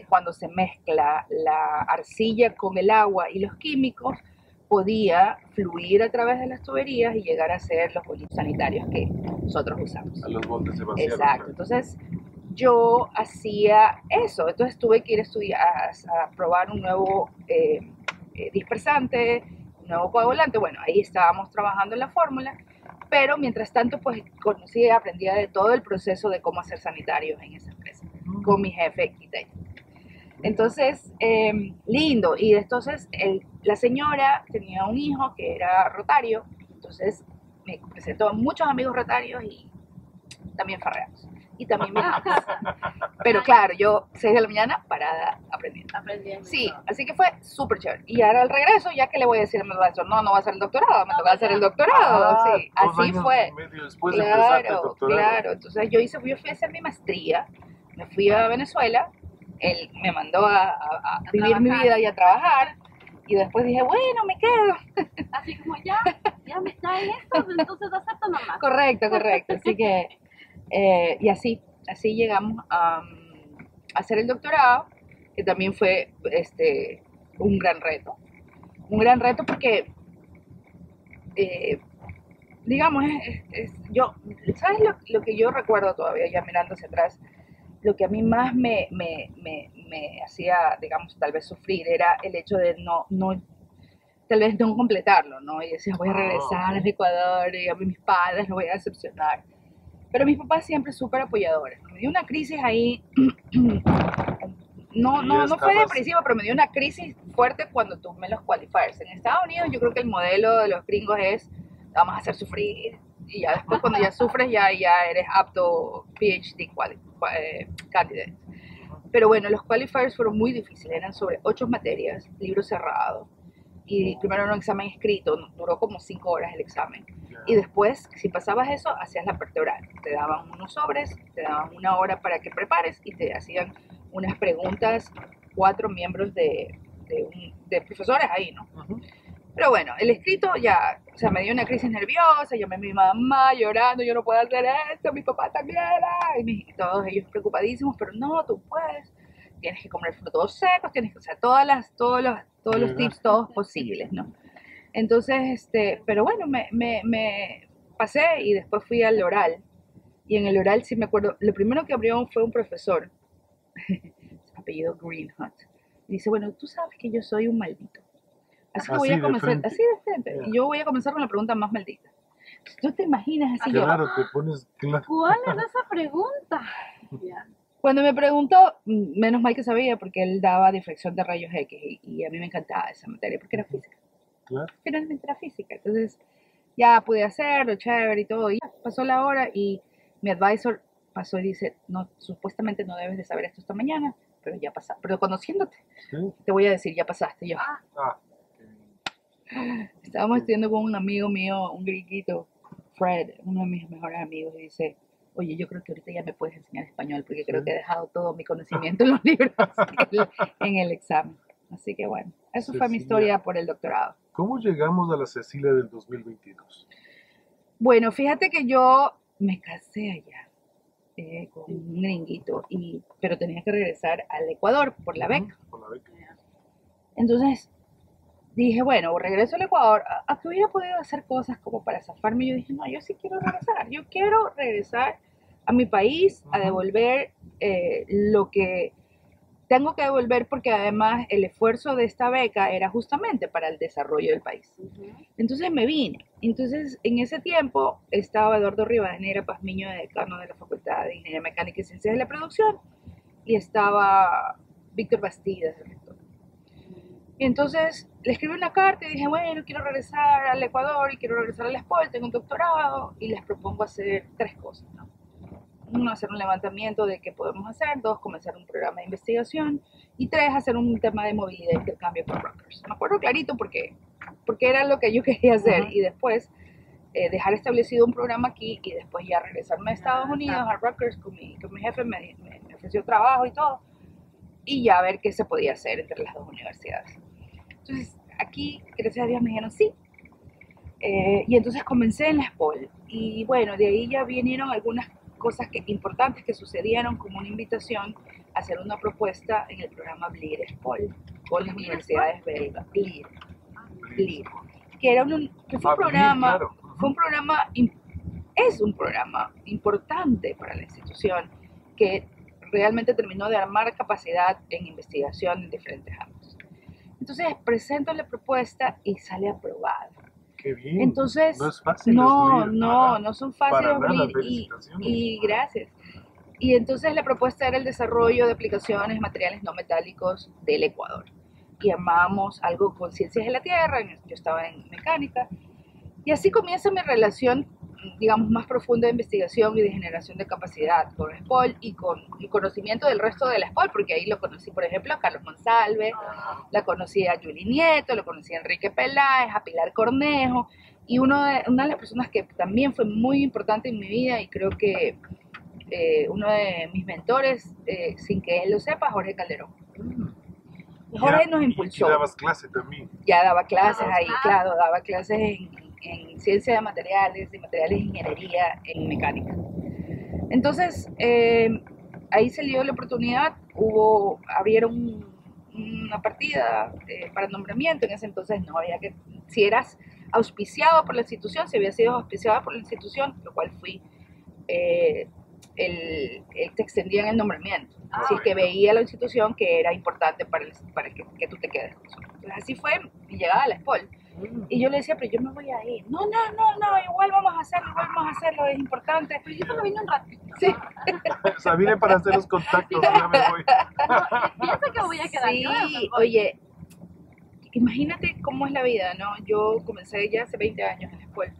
cuando se mezcla la arcilla con el agua y los químicos, podía fluir a través de las tuberías y llegar a ser los botes sanitarios que nosotros usamos. A los botes se vaciaron. Exacto. Entonces, yo hacía eso. Entonces, tuve que ir a estudiar, a probar un nuevo dispersante, un nuevo coagulante. Bueno, ahí estábamos trabajando en la fórmula, pero mientras tanto, pues, conocí y aprendía de todo el proceso de cómo hacer sanitarios en esa empresa, con mi jefe quiteño. Entonces, lindo. Y entonces la señora tenía un hijo que era rotario, entonces me presentó a muchos amigos rotarios y también farreamos. Y también miramos. Pero claro, yo 6 de la mañana parada aprendiendo. Sí, así que fue súper chévere. Y ahora al regreso, ya que le voy a decir a mi profesor, no va a ser el doctorado, me toca hacer el doctorado. Sí, así fue. Claro. Entonces yo fui a hacer mi maestría. Me fui a Venezuela, él me mandó a vivir mi vida y a trabajar, y después dije, bueno, me quedo. Así como ya me está en esto, entonces acepto nomás. Correcto. Así que, y así llegamos a hacer el doctorado, que también fue un gran reto porque, digamos, yo, ¿sabes lo que yo recuerdo todavía ya mirando hacia atrás? Lo que a mí más me hacía, digamos, tal vez sufrir era el hecho de no completarlo, ¿no? Y decía, voy a regresar al Ecuador y a mis padres los voy a decepcionar. Pero mis papás siempre súper apoyadores. Me dio una crisis ahí, no fue depresiva, pero me dio una crisis fuerte cuando tomé los qualifiers. En Estados Unidos yo creo que el modelo de los gringos es, vamos a hacer sufrir, y ya después cuando ya sufres ya eres apto PhD candidate. Pero bueno, los qualifiers fueron muy difíciles, eran sobre 8 materias, libro cerrado, y primero era un examen escrito, duró como 5 horas el examen, y después, si pasabas eso, hacías la parte oral, te daban unos sobres, te daban 1 hora para que prepares, y te hacían unas preguntas 4 miembros de profesores ahí, ¿no? Pero bueno, el escrito ya, o sea, me dio una crisis nerviosa, llamé a mi mamá llorando, yo no puedo hacer esto, mi papá también, y todos ellos preocupadísimos, pero no, tú puedes, tienes que comer frutos secos, tienes que, o sea, todos los tips, todos posibles, ¿no? Entonces, pero bueno, me pasé y después fui al oral, y en el oral sí me acuerdo, lo primero que abrió fue un profesor, apellido Greenhut, y dice, bueno, tú sabes que yo soy un maldito. Así que voy a comenzar, así de frente, y yo voy a comenzar con la pregunta más maldita. ¿Tú te imaginas así? Claro, yo, te pones... Claro. ¿Cuál era esa pregunta? Yeah. Cuando me preguntó, menos mal que sabía, porque él daba difracción de rayos X y a mí me encantaba esa materia porque era física. Claro. Finalmente era física, entonces ya pude hacerlo, chévere y todo. Y pasó la hora y mi advisor pasó y dice, no, supuestamente no debes de saber esto esta mañana, pero ya pasaste, pero conociéndote, ¿sí? Te voy a decir, ya pasaste. Y yo, estábamos estudiando con un amigo mío, un griguito, Fred, uno de mis mejores amigos, y dice, oye, yo creo que ahorita ya me puedes enseñar español, porque creo que he dejado todo mi conocimiento en los libros en el examen. Así que bueno, eso fue mi historia por el doctorado. ¿Cómo llegamos a la Cecilia del 2022? Bueno, fíjate que yo me casé allá con un gringuito, pero tenía que regresar al Ecuador por la beca. Por la beca. Entonces dije, bueno, regreso al Ecuador. Aunque hubiera podido hacer cosas como para zafarme, yo dije, no, yo sí quiero regresar. Yo quiero regresar a mi país, a devolver lo que tengo que devolver, porque además el esfuerzo de esta beca era justamente para el desarrollo del país. Entonces me vine. Entonces en ese tiempo estaba Eduardo Rivadeneira Pazmiño, decano de la Facultad de Ingeniería Mecánica y Ciencias de la Producción, y estaba Víctor Bastidas, el rector. Y entonces le escribí una carta y dije, bueno, quiero regresar al Ecuador y quiero regresar al ESPOL, tengo un doctorado y les propongo hacer tres cosas, ¿no? Uno, hacer un levantamiento de qué podemos hacer. Dos, comenzar un programa de investigación. Y tres, hacer un tema de movilidad y intercambio por Rutgers. Me acuerdo clarito porque era lo que yo quería hacer. Y después dejar establecido un programa aquí y después ya regresarme a Estados Unidos, a Rutgers, con mi jefe, me ofreció trabajo y todo. Y ya ver qué se podía hacer entre las dos universidades. Entonces, aquí, gracias a Dios, me dijeron sí. Y entonces comencé en la ESPOL. Y bueno, de ahí ya vinieron algunas cosas importantes que sucedieron, como una invitación a hacer una propuesta en el programa VLIR ESPOL con las universidades belgas. VLIR, que era un programa importante para la institución, que realmente terminó de armar capacidad en investigación en diferentes ámbitos. Entonces presento la propuesta y sale aprobada. Qué bien. Entonces, no es fácil. No son fáciles VLIR. Y gracias. Y entonces la propuesta era el desarrollo de aplicaciones, materiales no metálicos del Ecuador. Y armamos algo con ciencias de la tierra, yo estaba en mecánica. Y así comienza mi relación, digamos, más profunda de investigación y de generación de capacidad con ESPOL y con el conocimiento del resto de la ESPOL, porque ahí lo conocí, por ejemplo, a Carlos Monsalve, la conocí a Julie Nieto, lo conocí a Enrique Peláez, a Pilar Cornejo, y una de las personas que también fue muy importante en mi vida y creo que uno de mis mentores, sin que él lo sepa, Jorge Calderón. Jorge nos impulsó. Ya dabas clases también. Ya daba clases ahí, claro, daba clases en ciencia de materiales de ingeniería, en mecánica. Entonces, ahí se dio la oportunidad, abrieron una partida para nombramiento. En ese entonces no había que, si eras auspiciado por la institución, si habías sido auspiciado por la institución, lo cual fui, te extendían el nombramiento. Así es que veía la institución que era importante para que tú te quedes. Entonces, así fue mi llegada a la ESPOL. Y yo le decía, pero yo me voy a ir. No, igual vamos a hacerlo, es importante. Pero yo solo vine un ratito. Sí. O sea, vine para hacer los contactos, ya me voy. Pienso que voy a quedar. Sí, oye, imagínate cómo es la vida, ¿no? Yo comencé ya hace 20 años en la escuela.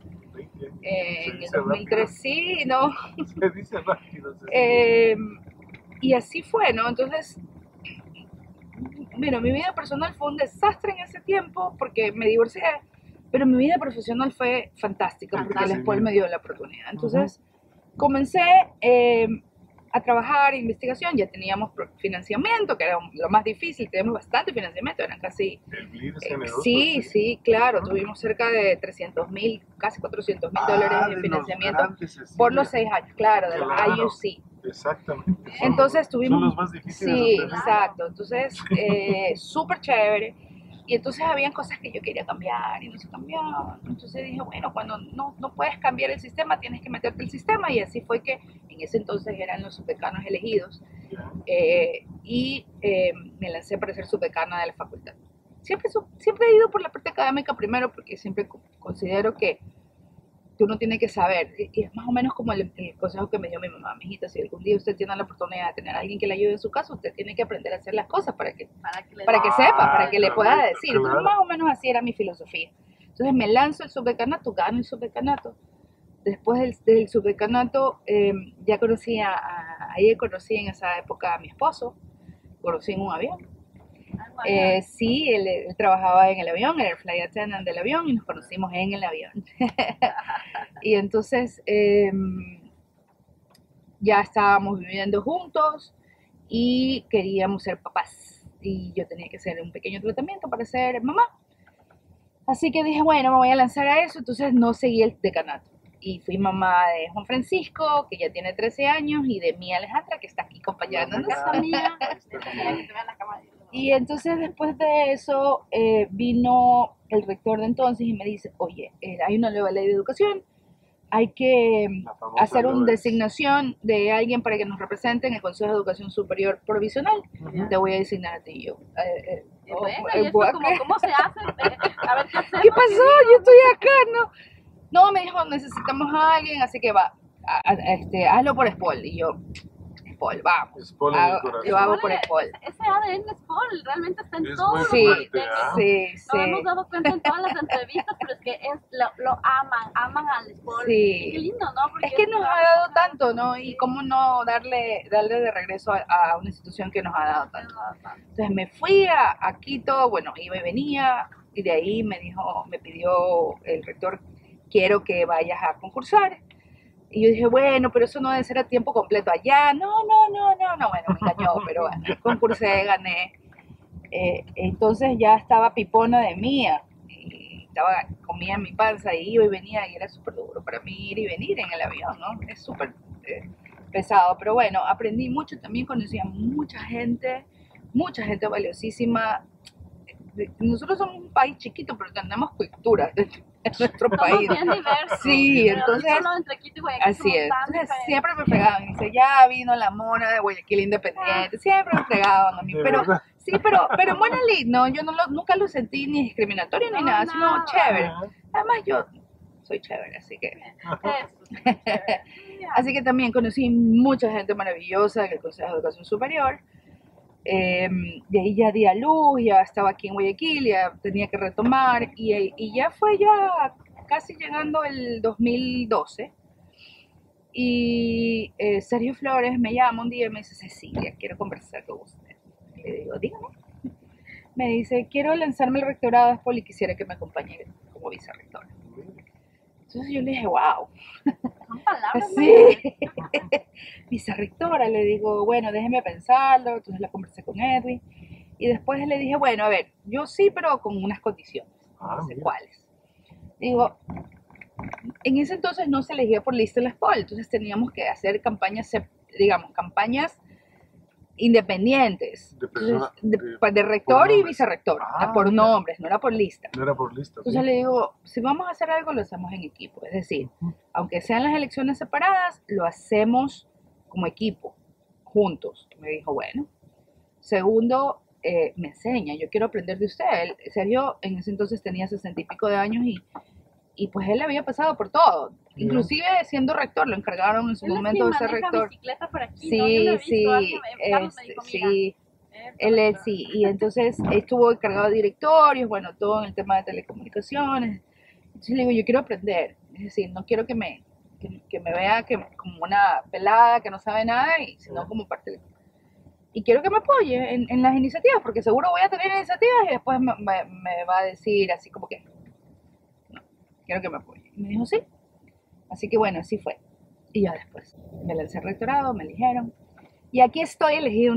En el 2003, rápido. Sí, ¿no? Se dice rápido. Y así fue, ¿no? Entonces, bueno, mi vida personal fue un desastre en ese tiempo porque me divorcié, pero mi vida profesional fue fantástica porque la ESPOL me dio la oportunidad. Entonces, comencé a trabajar en investigación, ya teníamos financiamiento, que era lo más difícil, teníamos bastante financiamiento, eran casi... Sí, claro, tuvimos cerca de 300.000, casi 400.000 dólares de financiamiento por los 6 años, claro, de la IUC. Exactamente. Entonces tuvimos... Son los más difíciles. Sí, exacto. Entonces, súper chévere. Y entonces habían cosas que yo quería cambiar y no se cambiaban. Entonces dije, bueno, cuando no puedes cambiar el sistema, tienes que meterte el sistema. Y así fue que en ese entonces eran los subdecanos elegidos. Me lancé para ser subdecana de la facultad. Siempre he ido por la parte académica primero porque siempre considero que que uno tiene que saber. Y es más o menos como el consejo que me dio mi mamá: mijita, si algún día usted tiene la oportunidad de tener a alguien que le ayude en su casa, usted tiene que aprender a hacer las cosas para que sepa, para que le pueda decir. Entonces, más o menos así era mi filosofía. Entonces me lanzo el subdecanato, gano el subdecanato. Después del subdecanato ya conocí conocí en esa época a mi esposo, conocí en un avión. Sí, él trabajaba en el avión, era el flight attendant del avión y nos conocimos en el avión. Y entonces ya estábamos viviendo juntos y queríamos ser papás. Y yo tenía que hacer un pequeño tratamiento para ser mamá. Así que dije, bueno, me voy a lanzar a eso, entonces no seguí el decanato. Y fui mamá de Juan Francisco, que ya tiene 13 años, y de mía Alejandra, que está aquí acompañándonos. Y entonces después de eso vino el rector de entonces y me dice, oye, hay una nueva ley de educación, hay que hacer una designación de alguien para que nos represente en el Consejo de Educación Superior Provisional. Te voy a designar a ti. Yo, ¿cómo se hace? A ver, ¿qué pasó? Yo estoy acá, ¿no? No, me dijo, necesitamos a alguien, así que va, hazlo por ESPOL. Y yo, ESPOL, vamos. ESPOL yo hago por ESPOL. Ese ADN ESPOL realmente está en es todo. Sí, sí. Nos hemos dado cuenta en todas las entrevistas, pero es que lo aman al ESPOL. Sí. Qué lindo, ¿no? Porque es que nos ha dado tanto, ¿no? Sí. Y cómo no darle de regreso a una institución que nos ha dado tanto. Entonces me fui a Quito, bueno, iba y venía, y de ahí me pidió el rector, quiero que vayas a concursar. Y yo dije, bueno, pero eso no debe ser a tiempo completo allá. No. Bueno, me engañó, pero bueno, concursé, gané. Entonces ya estaba pipona de mía. Y comía en mi panza y iba y venía. Y era súper duro para mí ir y venir en el avión, ¿no? Es súper pesado. Pero bueno, aprendí mucho. También conocí a mucha gente valiosísima. Nosotros somos un país chiquito, pero tenemos cultura en nuestro país. Bien diversos. Sí, entonces, así es. Entonces, siempre me fregaban. Dice, ya vino la mona de Guayaquil Independiente. Siempre me fregaban a mí. Pero, sí, pero en buena lid, no, yo nunca lo sentí ni discriminatorio ni nada, sino chévere. Además, yo soy chévere, así que. Así que también conocí mucha gente maravillosa en el Consejo de Educación Superior. De ahí ya di a luz, ya estaba aquí en Guayaquil, ya tenía que retomar y ya fue ya casi llegando el 2012 y Sergio Flores me llama un día y me dice, Cecilia, quiero conversar con usted. Y le digo, dígame. Me dice, quiero lanzarme al rectorado de ESPOL y quisiera que me acompañe como vicerrectora. Entonces yo le dije, wow. Son palabras. Sí. Vicerrectora, le digo, bueno, déjeme pensarlo. Entonces la conversé con Edwin. Y después le dije, bueno, a ver, yo sí, pero con unas condiciones. No sé cuáles. Digo, en ese entonces no se elegía por lista el ESPOL. Entonces teníamos que hacer campañas, digamos, campañas independientes. De rector y vicerrector. Por nombres, no era por lista. No era por lista. Entonces le digo, si vamos a hacer algo, lo hacemos en equipo. Es decir, aunque sean las elecciones separadas, lo hacemos como equipo, juntos. Me dijo, bueno. Segundo, me enseña, yo quiero aprender de usted. Sergio en ese entonces tenía 60 y pico de años y pues él había pasado por todo, inclusive siendo rector, lo encargaron en su momento de ser rector. Bicicleta por aquí, sí, ¿no? Sí, él sí, y entonces estuvo encargado de directorios, bueno, todo en el tema de telecomunicaciones. Entonces le digo, yo quiero aprender, es decir, no quiero que me vea como una pelada que no sabe nada, sino como parte de... Y quiero que me apoye en las iniciativas, porque seguro voy a tener iniciativas y después me va a decir así como que... quiero que me apoye. Y me dijo, sí. Así que bueno, así fue. Y ya después me lancé al rectorado, me eligieron. Y aquí estoy elegida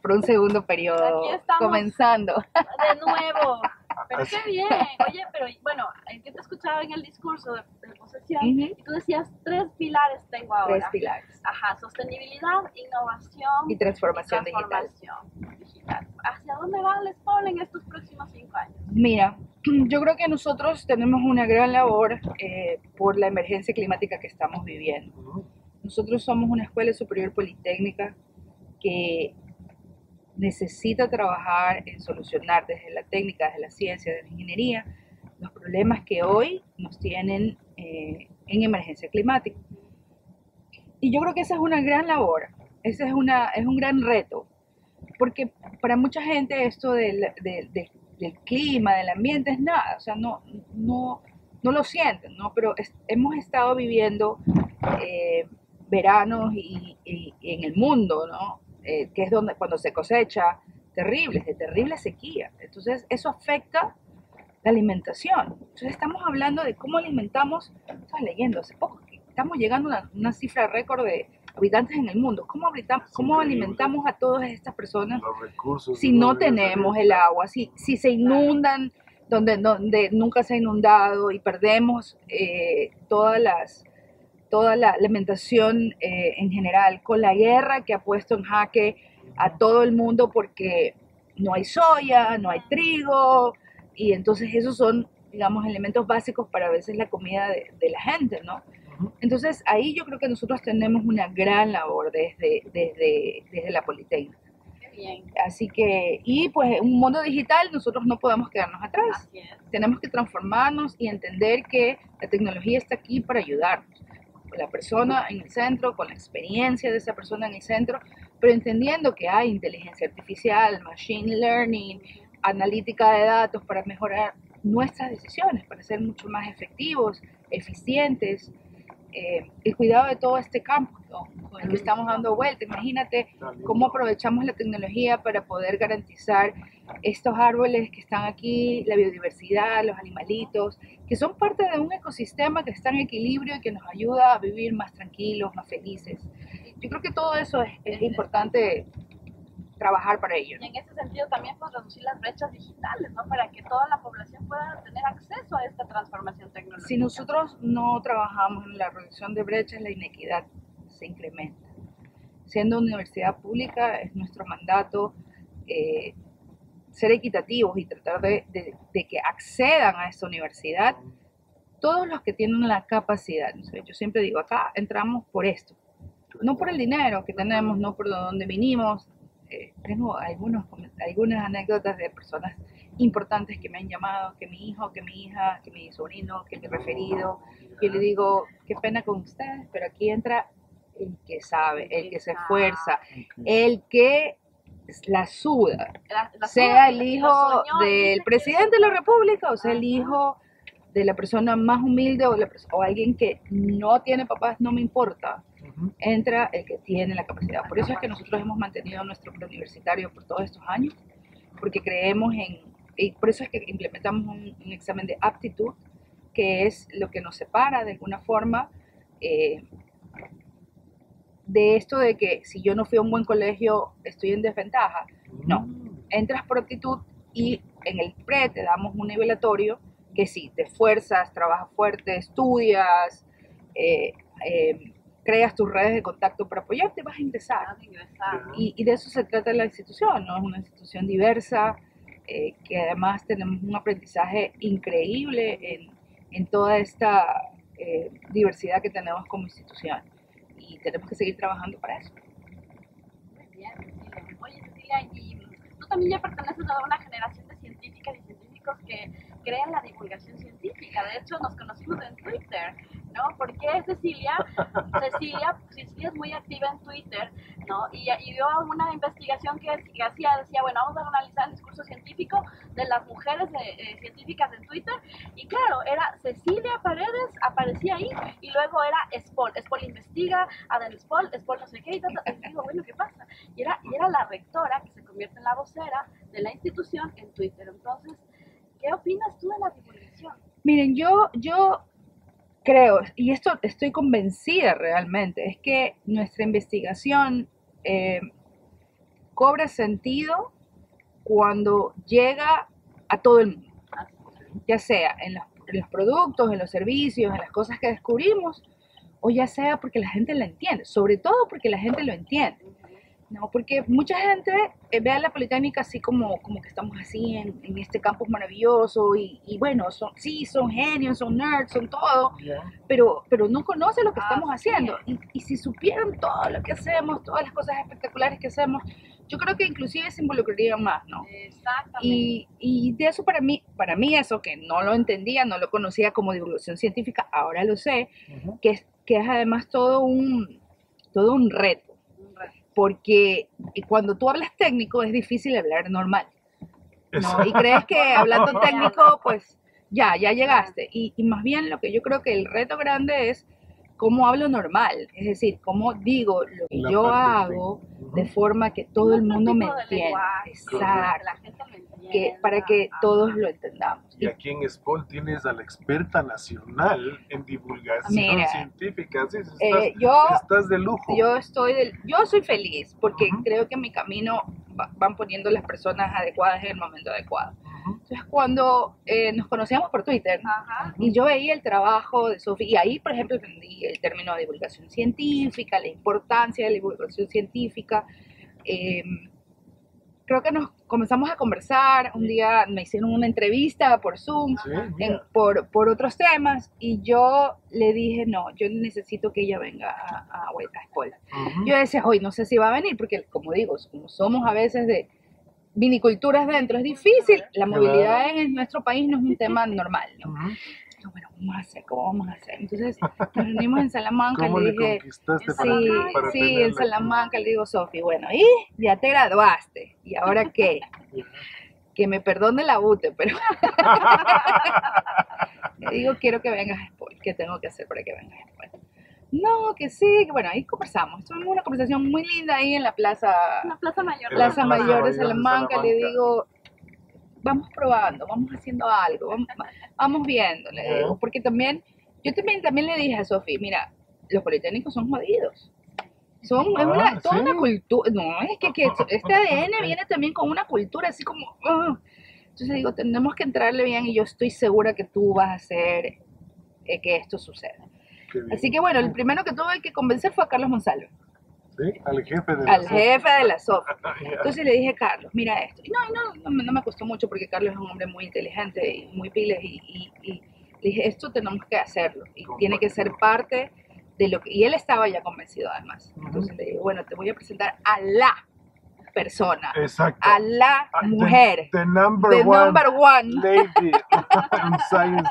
por un segundo periodo. Aquí estamos. Comenzando. De nuevo. Pero qué bien. Oye, pero bueno, yo te escuchaba en el discurso de posesión y tú decías, 3 pilares tengo ahora. 3 pilares. Ajá, sostenibilidad, innovación y transformación digital. ¿Hacia dónde va el ESPOL en estos próximos 5 años? Mira, yo creo que nosotros tenemos una gran labor por la emergencia climática que estamos viviendo. Nosotros somos una escuela superior politécnica que necesita trabajar en solucionar desde la técnica, desde la ciencia, desde la ingeniería, los problemas que hoy nos tienen en emergencia climática. Y yo creo que esa es una gran labor, ese es un gran reto, porque para mucha gente esto del clima, del ambiente es nada, o sea, no lo sienten, ¿no? Pero hemos estado viviendo veranos y en el mundo, ¿no? Que es donde, cuando se cosecha, de terrible sequía. Entonces eso afecta la alimentación. Entonces estamos hablando de cómo alimentamos, estaba leyendo hace poco, que estamos llegando a una cifra récord de habitantes en el mundo. ¿Cómo alimentamos a todas estas personas si no tenemos el agua, si se inundan donde nunca se ha inundado y perdemos toda la alimentación en general, con la guerra que ha puesto en jaque a todo el mundo porque no hay soya, no hay trigo, y entonces esos son, digamos, elementos básicos para a veces la comida de la gente, ¿no? Entonces ahí yo creo que nosotros tenemos una gran labor desde la Politécnica. Bien. Así que, y pues en un mundo digital nosotros no podemos quedarnos atrás, tenemos que transformarnos y entender que la tecnología está aquí para ayudarnos, con la persona en el centro, con la experiencia de esa persona en el centro, pero entendiendo que hay inteligencia artificial, machine learning, analítica de datos para mejorar nuestras decisiones, para ser mucho más efectivos, eficientes. El cuidado de todo este campo, ¿no?, con el que estamos dando vuelta. Imagínate cómo aprovechamos la tecnología para poder garantizar estos árboles que están aquí, la biodiversidad, los animalitos, que son parte de un ecosistema que está en equilibrio y que nos ayuda a vivir más tranquilos, más felices. Yo creo que todo eso es importante trabajar para ello. Y en ese sentido también pues reducir las brechas digitales, ¿no?, para que toda la población pueda tener acceso a esta transformación tecnológica. Si nosotros no trabajamos en la reducción de brechas, la inequidad se incrementa. Siendo universidad pública es nuestro mandato ser equitativos y tratar de que accedan a esta universidad todos los que tienen la capacidad. Yo siempre digo, acá entramos por esto, no por el dinero que tenemos, no por dónde vinimos. Tengo algunas anécdotas de personas importantes que me han llamado, que mi hijo, que mi hija, que mi sobrino, que mi referido. Yo le digo, qué pena con ustedes, pero aquí entra el que sabe, el que se esfuerza, el que la suda, sea el hijo del presidente de la república o sea el hijo de la persona más humilde o alguien que no tiene papás, no me importa. Entra el que tiene la capacidad. Por eso es que nosotros hemos mantenido nuestro preuniversitario por todos estos años, porque creemos y por eso es que implementamos un examen de aptitud, que es lo que nos separa de alguna forma de esto de que si yo no fui a un buen colegio estoy en desventaja. No, entras por aptitud y en el pre te damos un nivelatorio que sí, te esfuerzas, trabajas fuerte, estudias, creas tus redes de contacto para apoyarte, vas a ingresar. Y de eso se trata la institución, ¿no? Es una institución diversa, que además tenemos un aprendizaje increíble en toda esta diversidad que tenemos como institución. Y tenemos que seguir trabajando para eso. Muy bien, Cecilia. Oye, Cecilia, y tú también ya perteneces a una generación de científicas y científicos que crean la divulgación científica. De hecho, nos conocimos en Twitter, ¿no? Porque Cecilia es muy activa en Twitter, ¿no? Y dio una investigación que hacía, decía, bueno, vamos a analizar el discurso científico de las mujeres científicas en Twitter, y claro, era Cecilia Paredes, aparecía ahí, y luego era ESPOL investiga, ESPOL no sé qué, y todo, y digo, bueno, ¿qué pasa? Y era la rectora que se convierte en la vocera de la institución en Twitter. Entonces, ¿qué opinas tú de la divulgación? Miren, yo creo, y esto estoy convencida realmente, es que nuestra investigación cobra sentido cuando llega a todo el mundo, ya sea en los productos, en los servicios, en las cosas que descubrimos, o ya sea porque la gente la entiende, sobre todo porque la gente lo entiende, ¿no? Porque mucha gente ve a la Politécnica así como que estamos así en este campus maravilloso y bueno, son genios, son nerds, son todo, pero no conocen lo que estamos haciendo. Y si supieran todo lo que hacemos, todas las cosas espectaculares que hacemos, yo creo que inclusive se involucrarían más, ¿no? Exactamente. Y de eso para mí eso que no lo entendía, no lo conocía como divulgación científica, ahora lo sé, que es además todo un reto. Porque cuando tú hablas técnico es difícil hablar normal, ¿no? Y crees que hablando técnico, pues ya llegaste. Y más bien lo que yo creo que el reto grande es cómo hablo normal, es decir, cómo digo lo que yo hago de forma que todo el mundo me entienda. Exacto. La gente me entienda. Para que todos lo entendamos. Y aquí en ESPOL tienes a la experta nacional en divulgación científica. Sí, estás de lujo. Yo soy feliz porque creo que en mi camino van poniendo las personas adecuadas en el momento adecuado. Entonces, cuando nos conocíamos por Twitter y yo veía el trabajo de Sofía, y ahí, por ejemplo, aprendí el término de divulgación científica, la importancia de la divulgación científica. Creo que nos comenzamos a conversar. Un día me hicieron una entrevista por Zoom, por otros temas, y yo le dije, no, yo necesito que ella venga a ESPOL. Yo decía, hoy no sé si va a venir, porque como digo, como somos a veces de viniculturas dentro, es difícil, la movilidad en nuestro país no es un tema normal, ¿no? Yo, bueno, ¿cómo vamos a hacer? Entonces nos reunimos en Salamanca, le dije, sí, en Salamanca, le digo, Sofi, bueno, y ya te graduaste, ¿y ahora qué? Que me perdone la UTE, pero le digo, quiero que vengas a ESPOL, ¿qué tengo que hacer para que vengas a ESPOL? No, que sí, bueno, ahí conversamos. Tuvimos una conversación muy linda ahí en la plaza. La plaza mayor. De Salamanca. Le digo, vamos probando, vamos haciendo algo, vamos viendo, le digo, porque también, yo también le dije a Sofi, mira, los politécnicos son jodidos. Toda una cultura, no, es que este ADN viene también con una cultura así como, entonces digo, tenemos que entrarle bien y yo estoy segura que tú vas a hacer que esto suceda. Así que bueno, el primero que tuve que convencer fue a Carlos Monsalve. ¿Sí? Al jefe de la SOF. Entonces le dije, Carlos, mira esto. Y no me costó mucho porque Carlos es un hombre muy inteligente y muy piles. Y le dije, esto tenemos que hacerlo. Y tiene que ser parte de lo que... Y él estaba ya convencido además. Entonces le dije, bueno, te voy a presentar a la persona. Exacto. A la mujer. The number one lady in science.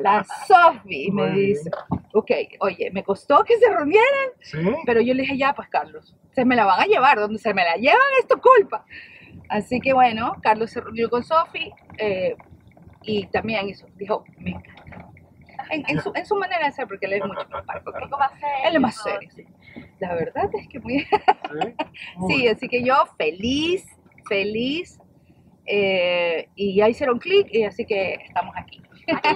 La Sophie me dice, ok, oye, me costó que se reunieran, pero yo le dije, ya, pues Carlos, se me la van a llevar, donde se me la llevan es tu culpa. Así que bueno, Carlos se reunió con Sophie y también dijo, me encanta. En su manera de ser, porque él es mucho más serio. La verdad es que muy... Sí, así que yo feliz, y ya hicieron clic, y así que estamos aquí. Aquí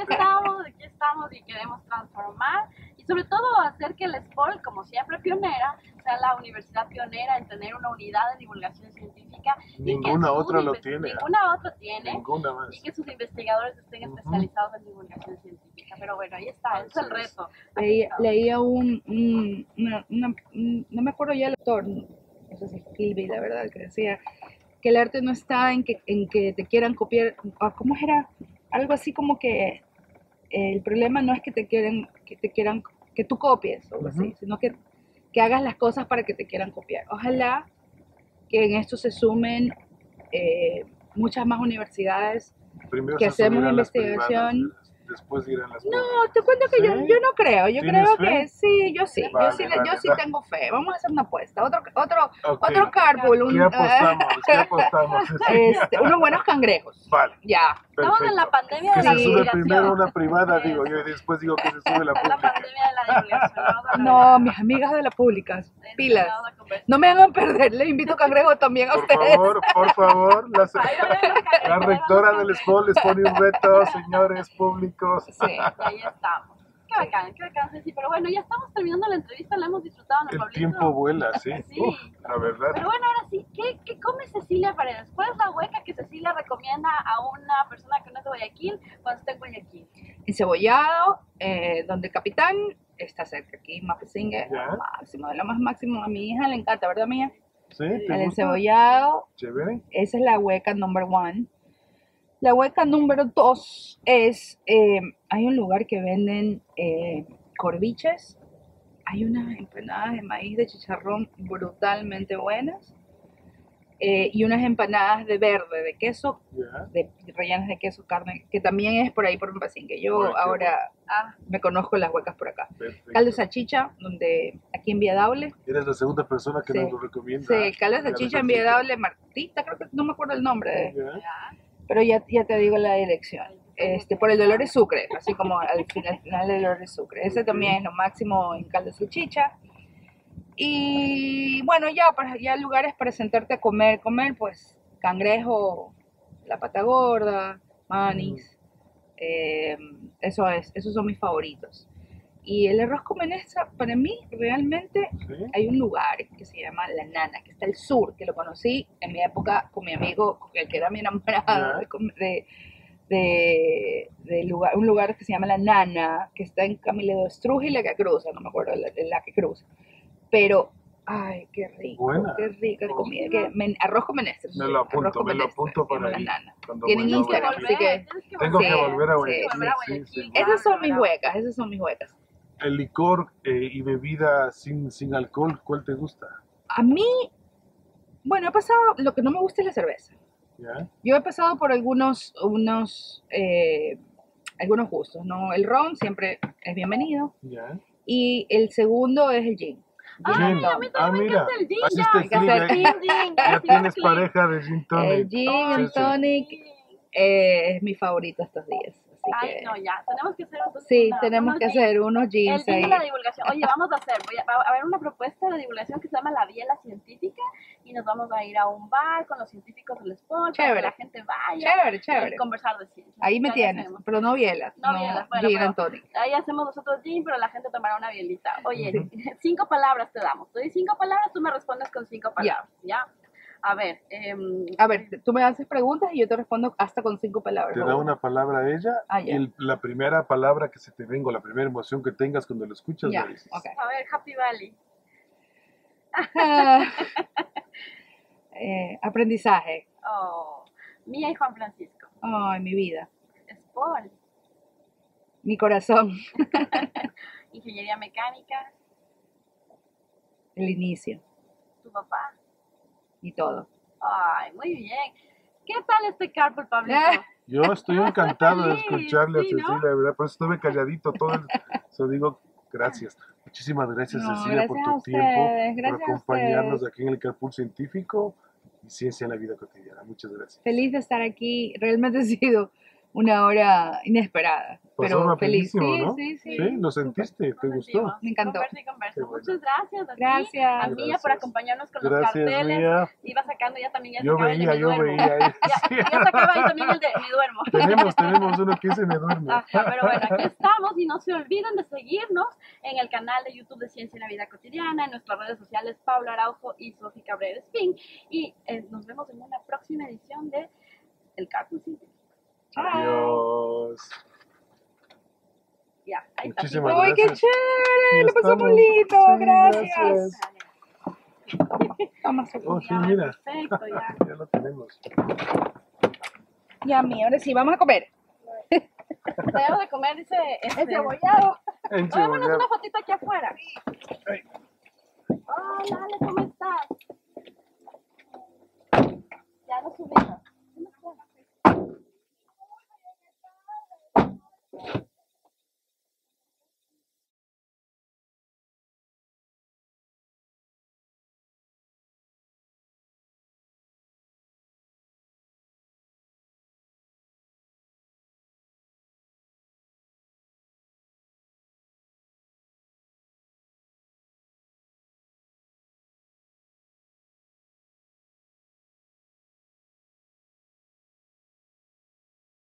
estamos y queremos transformar, y sobre todo hacer que el ESPOL, como siempre pionera, sea la universidad pionera en tener una unidad de divulgación científica. Ninguna otra lo tiene. Y que sus investigadores estén especializados en divulgación científica. Pero bueno, ahí está, ese es el reto. Leía no me acuerdo ya el autor, no sé si es Kilby, la verdad, que decía que el arte no está en que te quieran copiar. ¿Cómo era? Algo así como que el problema no es que tú copies, o así, sino que hagas las cosas para que te quieran copiar. Ojalá que en esto se sumen muchas más universidades. Primero que hacemos investigación. Después irán las públicas. No, te cuento que yo no creo. Yo creo que sí, yo sí tengo fe. Vamos a hacer una apuesta. Otro carpool. ¿Qué apostamos? Unos buenos cangrejos. Vale. Ya. Perfecto. Estamos en la pandemia de la divulgación. Que se sube primero una privada, digo yo, y después digo que se sube la pública. La pandemia de la divulgación. No, mis amigas de las públicas, pilas. No me hagan perder, les invito cangrejo también a ustedes. Por favor, la rectora del ESPOL les pone un reto, señores públicos. Sí, ahí estamos. Qué bacán, Ceci. Pero bueno, ya estamos terminando la entrevista, la hemos disfrutado, ¿no, Pablito? El tiempo vuela, sí. La verdad. Pero bueno, ahora sí, ¿qué come Cecilia Paredes? ¿Cuál es la hueca que Cecilia recomienda a una persona que no es de Guayaquil cuando esté en Guayaquil? Encebollado, donde el capitán está cerca, aquí, Mapasingue, máximo, de lo más máximo. A mi hija le encanta, ¿verdad, mía? Sí, el encebollado. Chévere. Esa es la hueca number one. La hueca número 2 es, hay un lugar que venden corviches, hay unas empanadas de maíz de chicharrón brutalmente buenas, y unas empanadas de verde, de queso, rellenas de queso, carne, que también es por ahí por un pasín, que yo me conozco las huecas por acá. Perfecto. Caldo de salchicha, donde aquí en Viedable. Eres la segunda persona que nos lo recomienda. Sí, caldo de salchicha en Viedable, Martita, creo que no me acuerdo el nombre, pero ya te digo la dirección. Por el Dolores Sucre, así como al final del Dolores Sucre. Ese también es lo máximo en caldo de salchicha. Y bueno, ya lugares para sentarte a comer, pues cangrejo, la pata gorda, manis, esos son mis favoritos. Y el arroz con menestra, para mí realmente hay un lugar que se llama La Nana, que está al sur, que lo conocí en mi época con mi amigo, el que era mi enamorado, un lugar que se llama La Nana, que está en Camiledo Estruje y la que cruza, no me acuerdo la que cruza. Pero, ay, qué rico, qué rica comida. Arroz con menestra. Me lo apunto para La Nana. Tienen Instagram, así que... Tengo que volver a Guayaquil. Esas son mis huecas, esas son mis huecas. El licor y bebida sin alcohol, ¿cuál te gusta? A mí, bueno, he pasado, lo que no me gusta es la cerveza. Yo he pasado por algunos gustos, ¿no? El ron siempre es bienvenido. Y el segundo es el gin. Mira, ya tienes pareja de gin tonic. El gin tonic es mi favorito estos días. Tenemos que hacer unos gins. El gin de la divulgación. Oye, vamos a hacer, va a haber una propuesta de divulgación que se llama La Biela Científica y nos vamos a ir a un bar con los científicos del sport, para que la gente vaya y conversar de ciencia. Ahí me tienes, pero no bielas. No bielas, bueno, ahí hacemos nosotros gin, pero la gente tomará una bielita. Oye, 5 palabras te damos. Te doy 5 palabras, tú me respondes con 5 palabras, ¿ya? A ver, tú me haces preguntas y yo te respondo hasta con 5 palabras. Te da una palabra a ella y la primera palabra que se te venga, la primera emoción que tengas cuando lo escuchas. Lo dices. A ver, Happy Valley. Aprendizaje. Mía y Juan Francisco. Ay, mi vida. ESPOL. Mi corazón. Ingeniería mecánica. El inicio. Tu papá. Y todo. Ay, muy bien. ¿Qué tal este carpool, Pablo? Yo estoy encantado de escucharle a Cecilia, de verdad, por eso estuve calladito todo eso. Digo, gracias. Muchísimas gracias, Cecilia, por tu tiempo, por acompañarnos aquí en el Carpool Científico y Ciencia en la Vida Cotidiana. Muchas gracias. Feliz de estar aquí. Realmente ha sido una hora inesperada, pero feliz. ¿No? Sí, lo sentiste, te gustó. Me encantó. Muchas gracias a Mía por acompañarnos con los carteles. Mía. Iba sacando ya también. Yo veía. Ya sacaba ahí también el de Me Duermo. Tenemos uno que dice Me Duermo. Pero bueno, aquí estamos y no se olviden de seguirnos en el canal de YouTube de Ciencia en la Vida Cotidiana, en nuestras redes sociales Pablo Araujo y Sofía Cabrera Espín. Y nos vemos en una próxima edición de El Carpool Científico. Adiós. Ahí está. Muchísimas gracias. ¡Ay, qué chévere! Lo pasó muy lindo. Gracias. Vamos a comer. Perfecto, ya lo tenemos. Ya, mi, ahora sí, vamos a comer. Debemos de comer ese cebollado. Vámonos una fotito aquí afuera. Hola, Ale, ¿cómo estás? Ya lo subimos.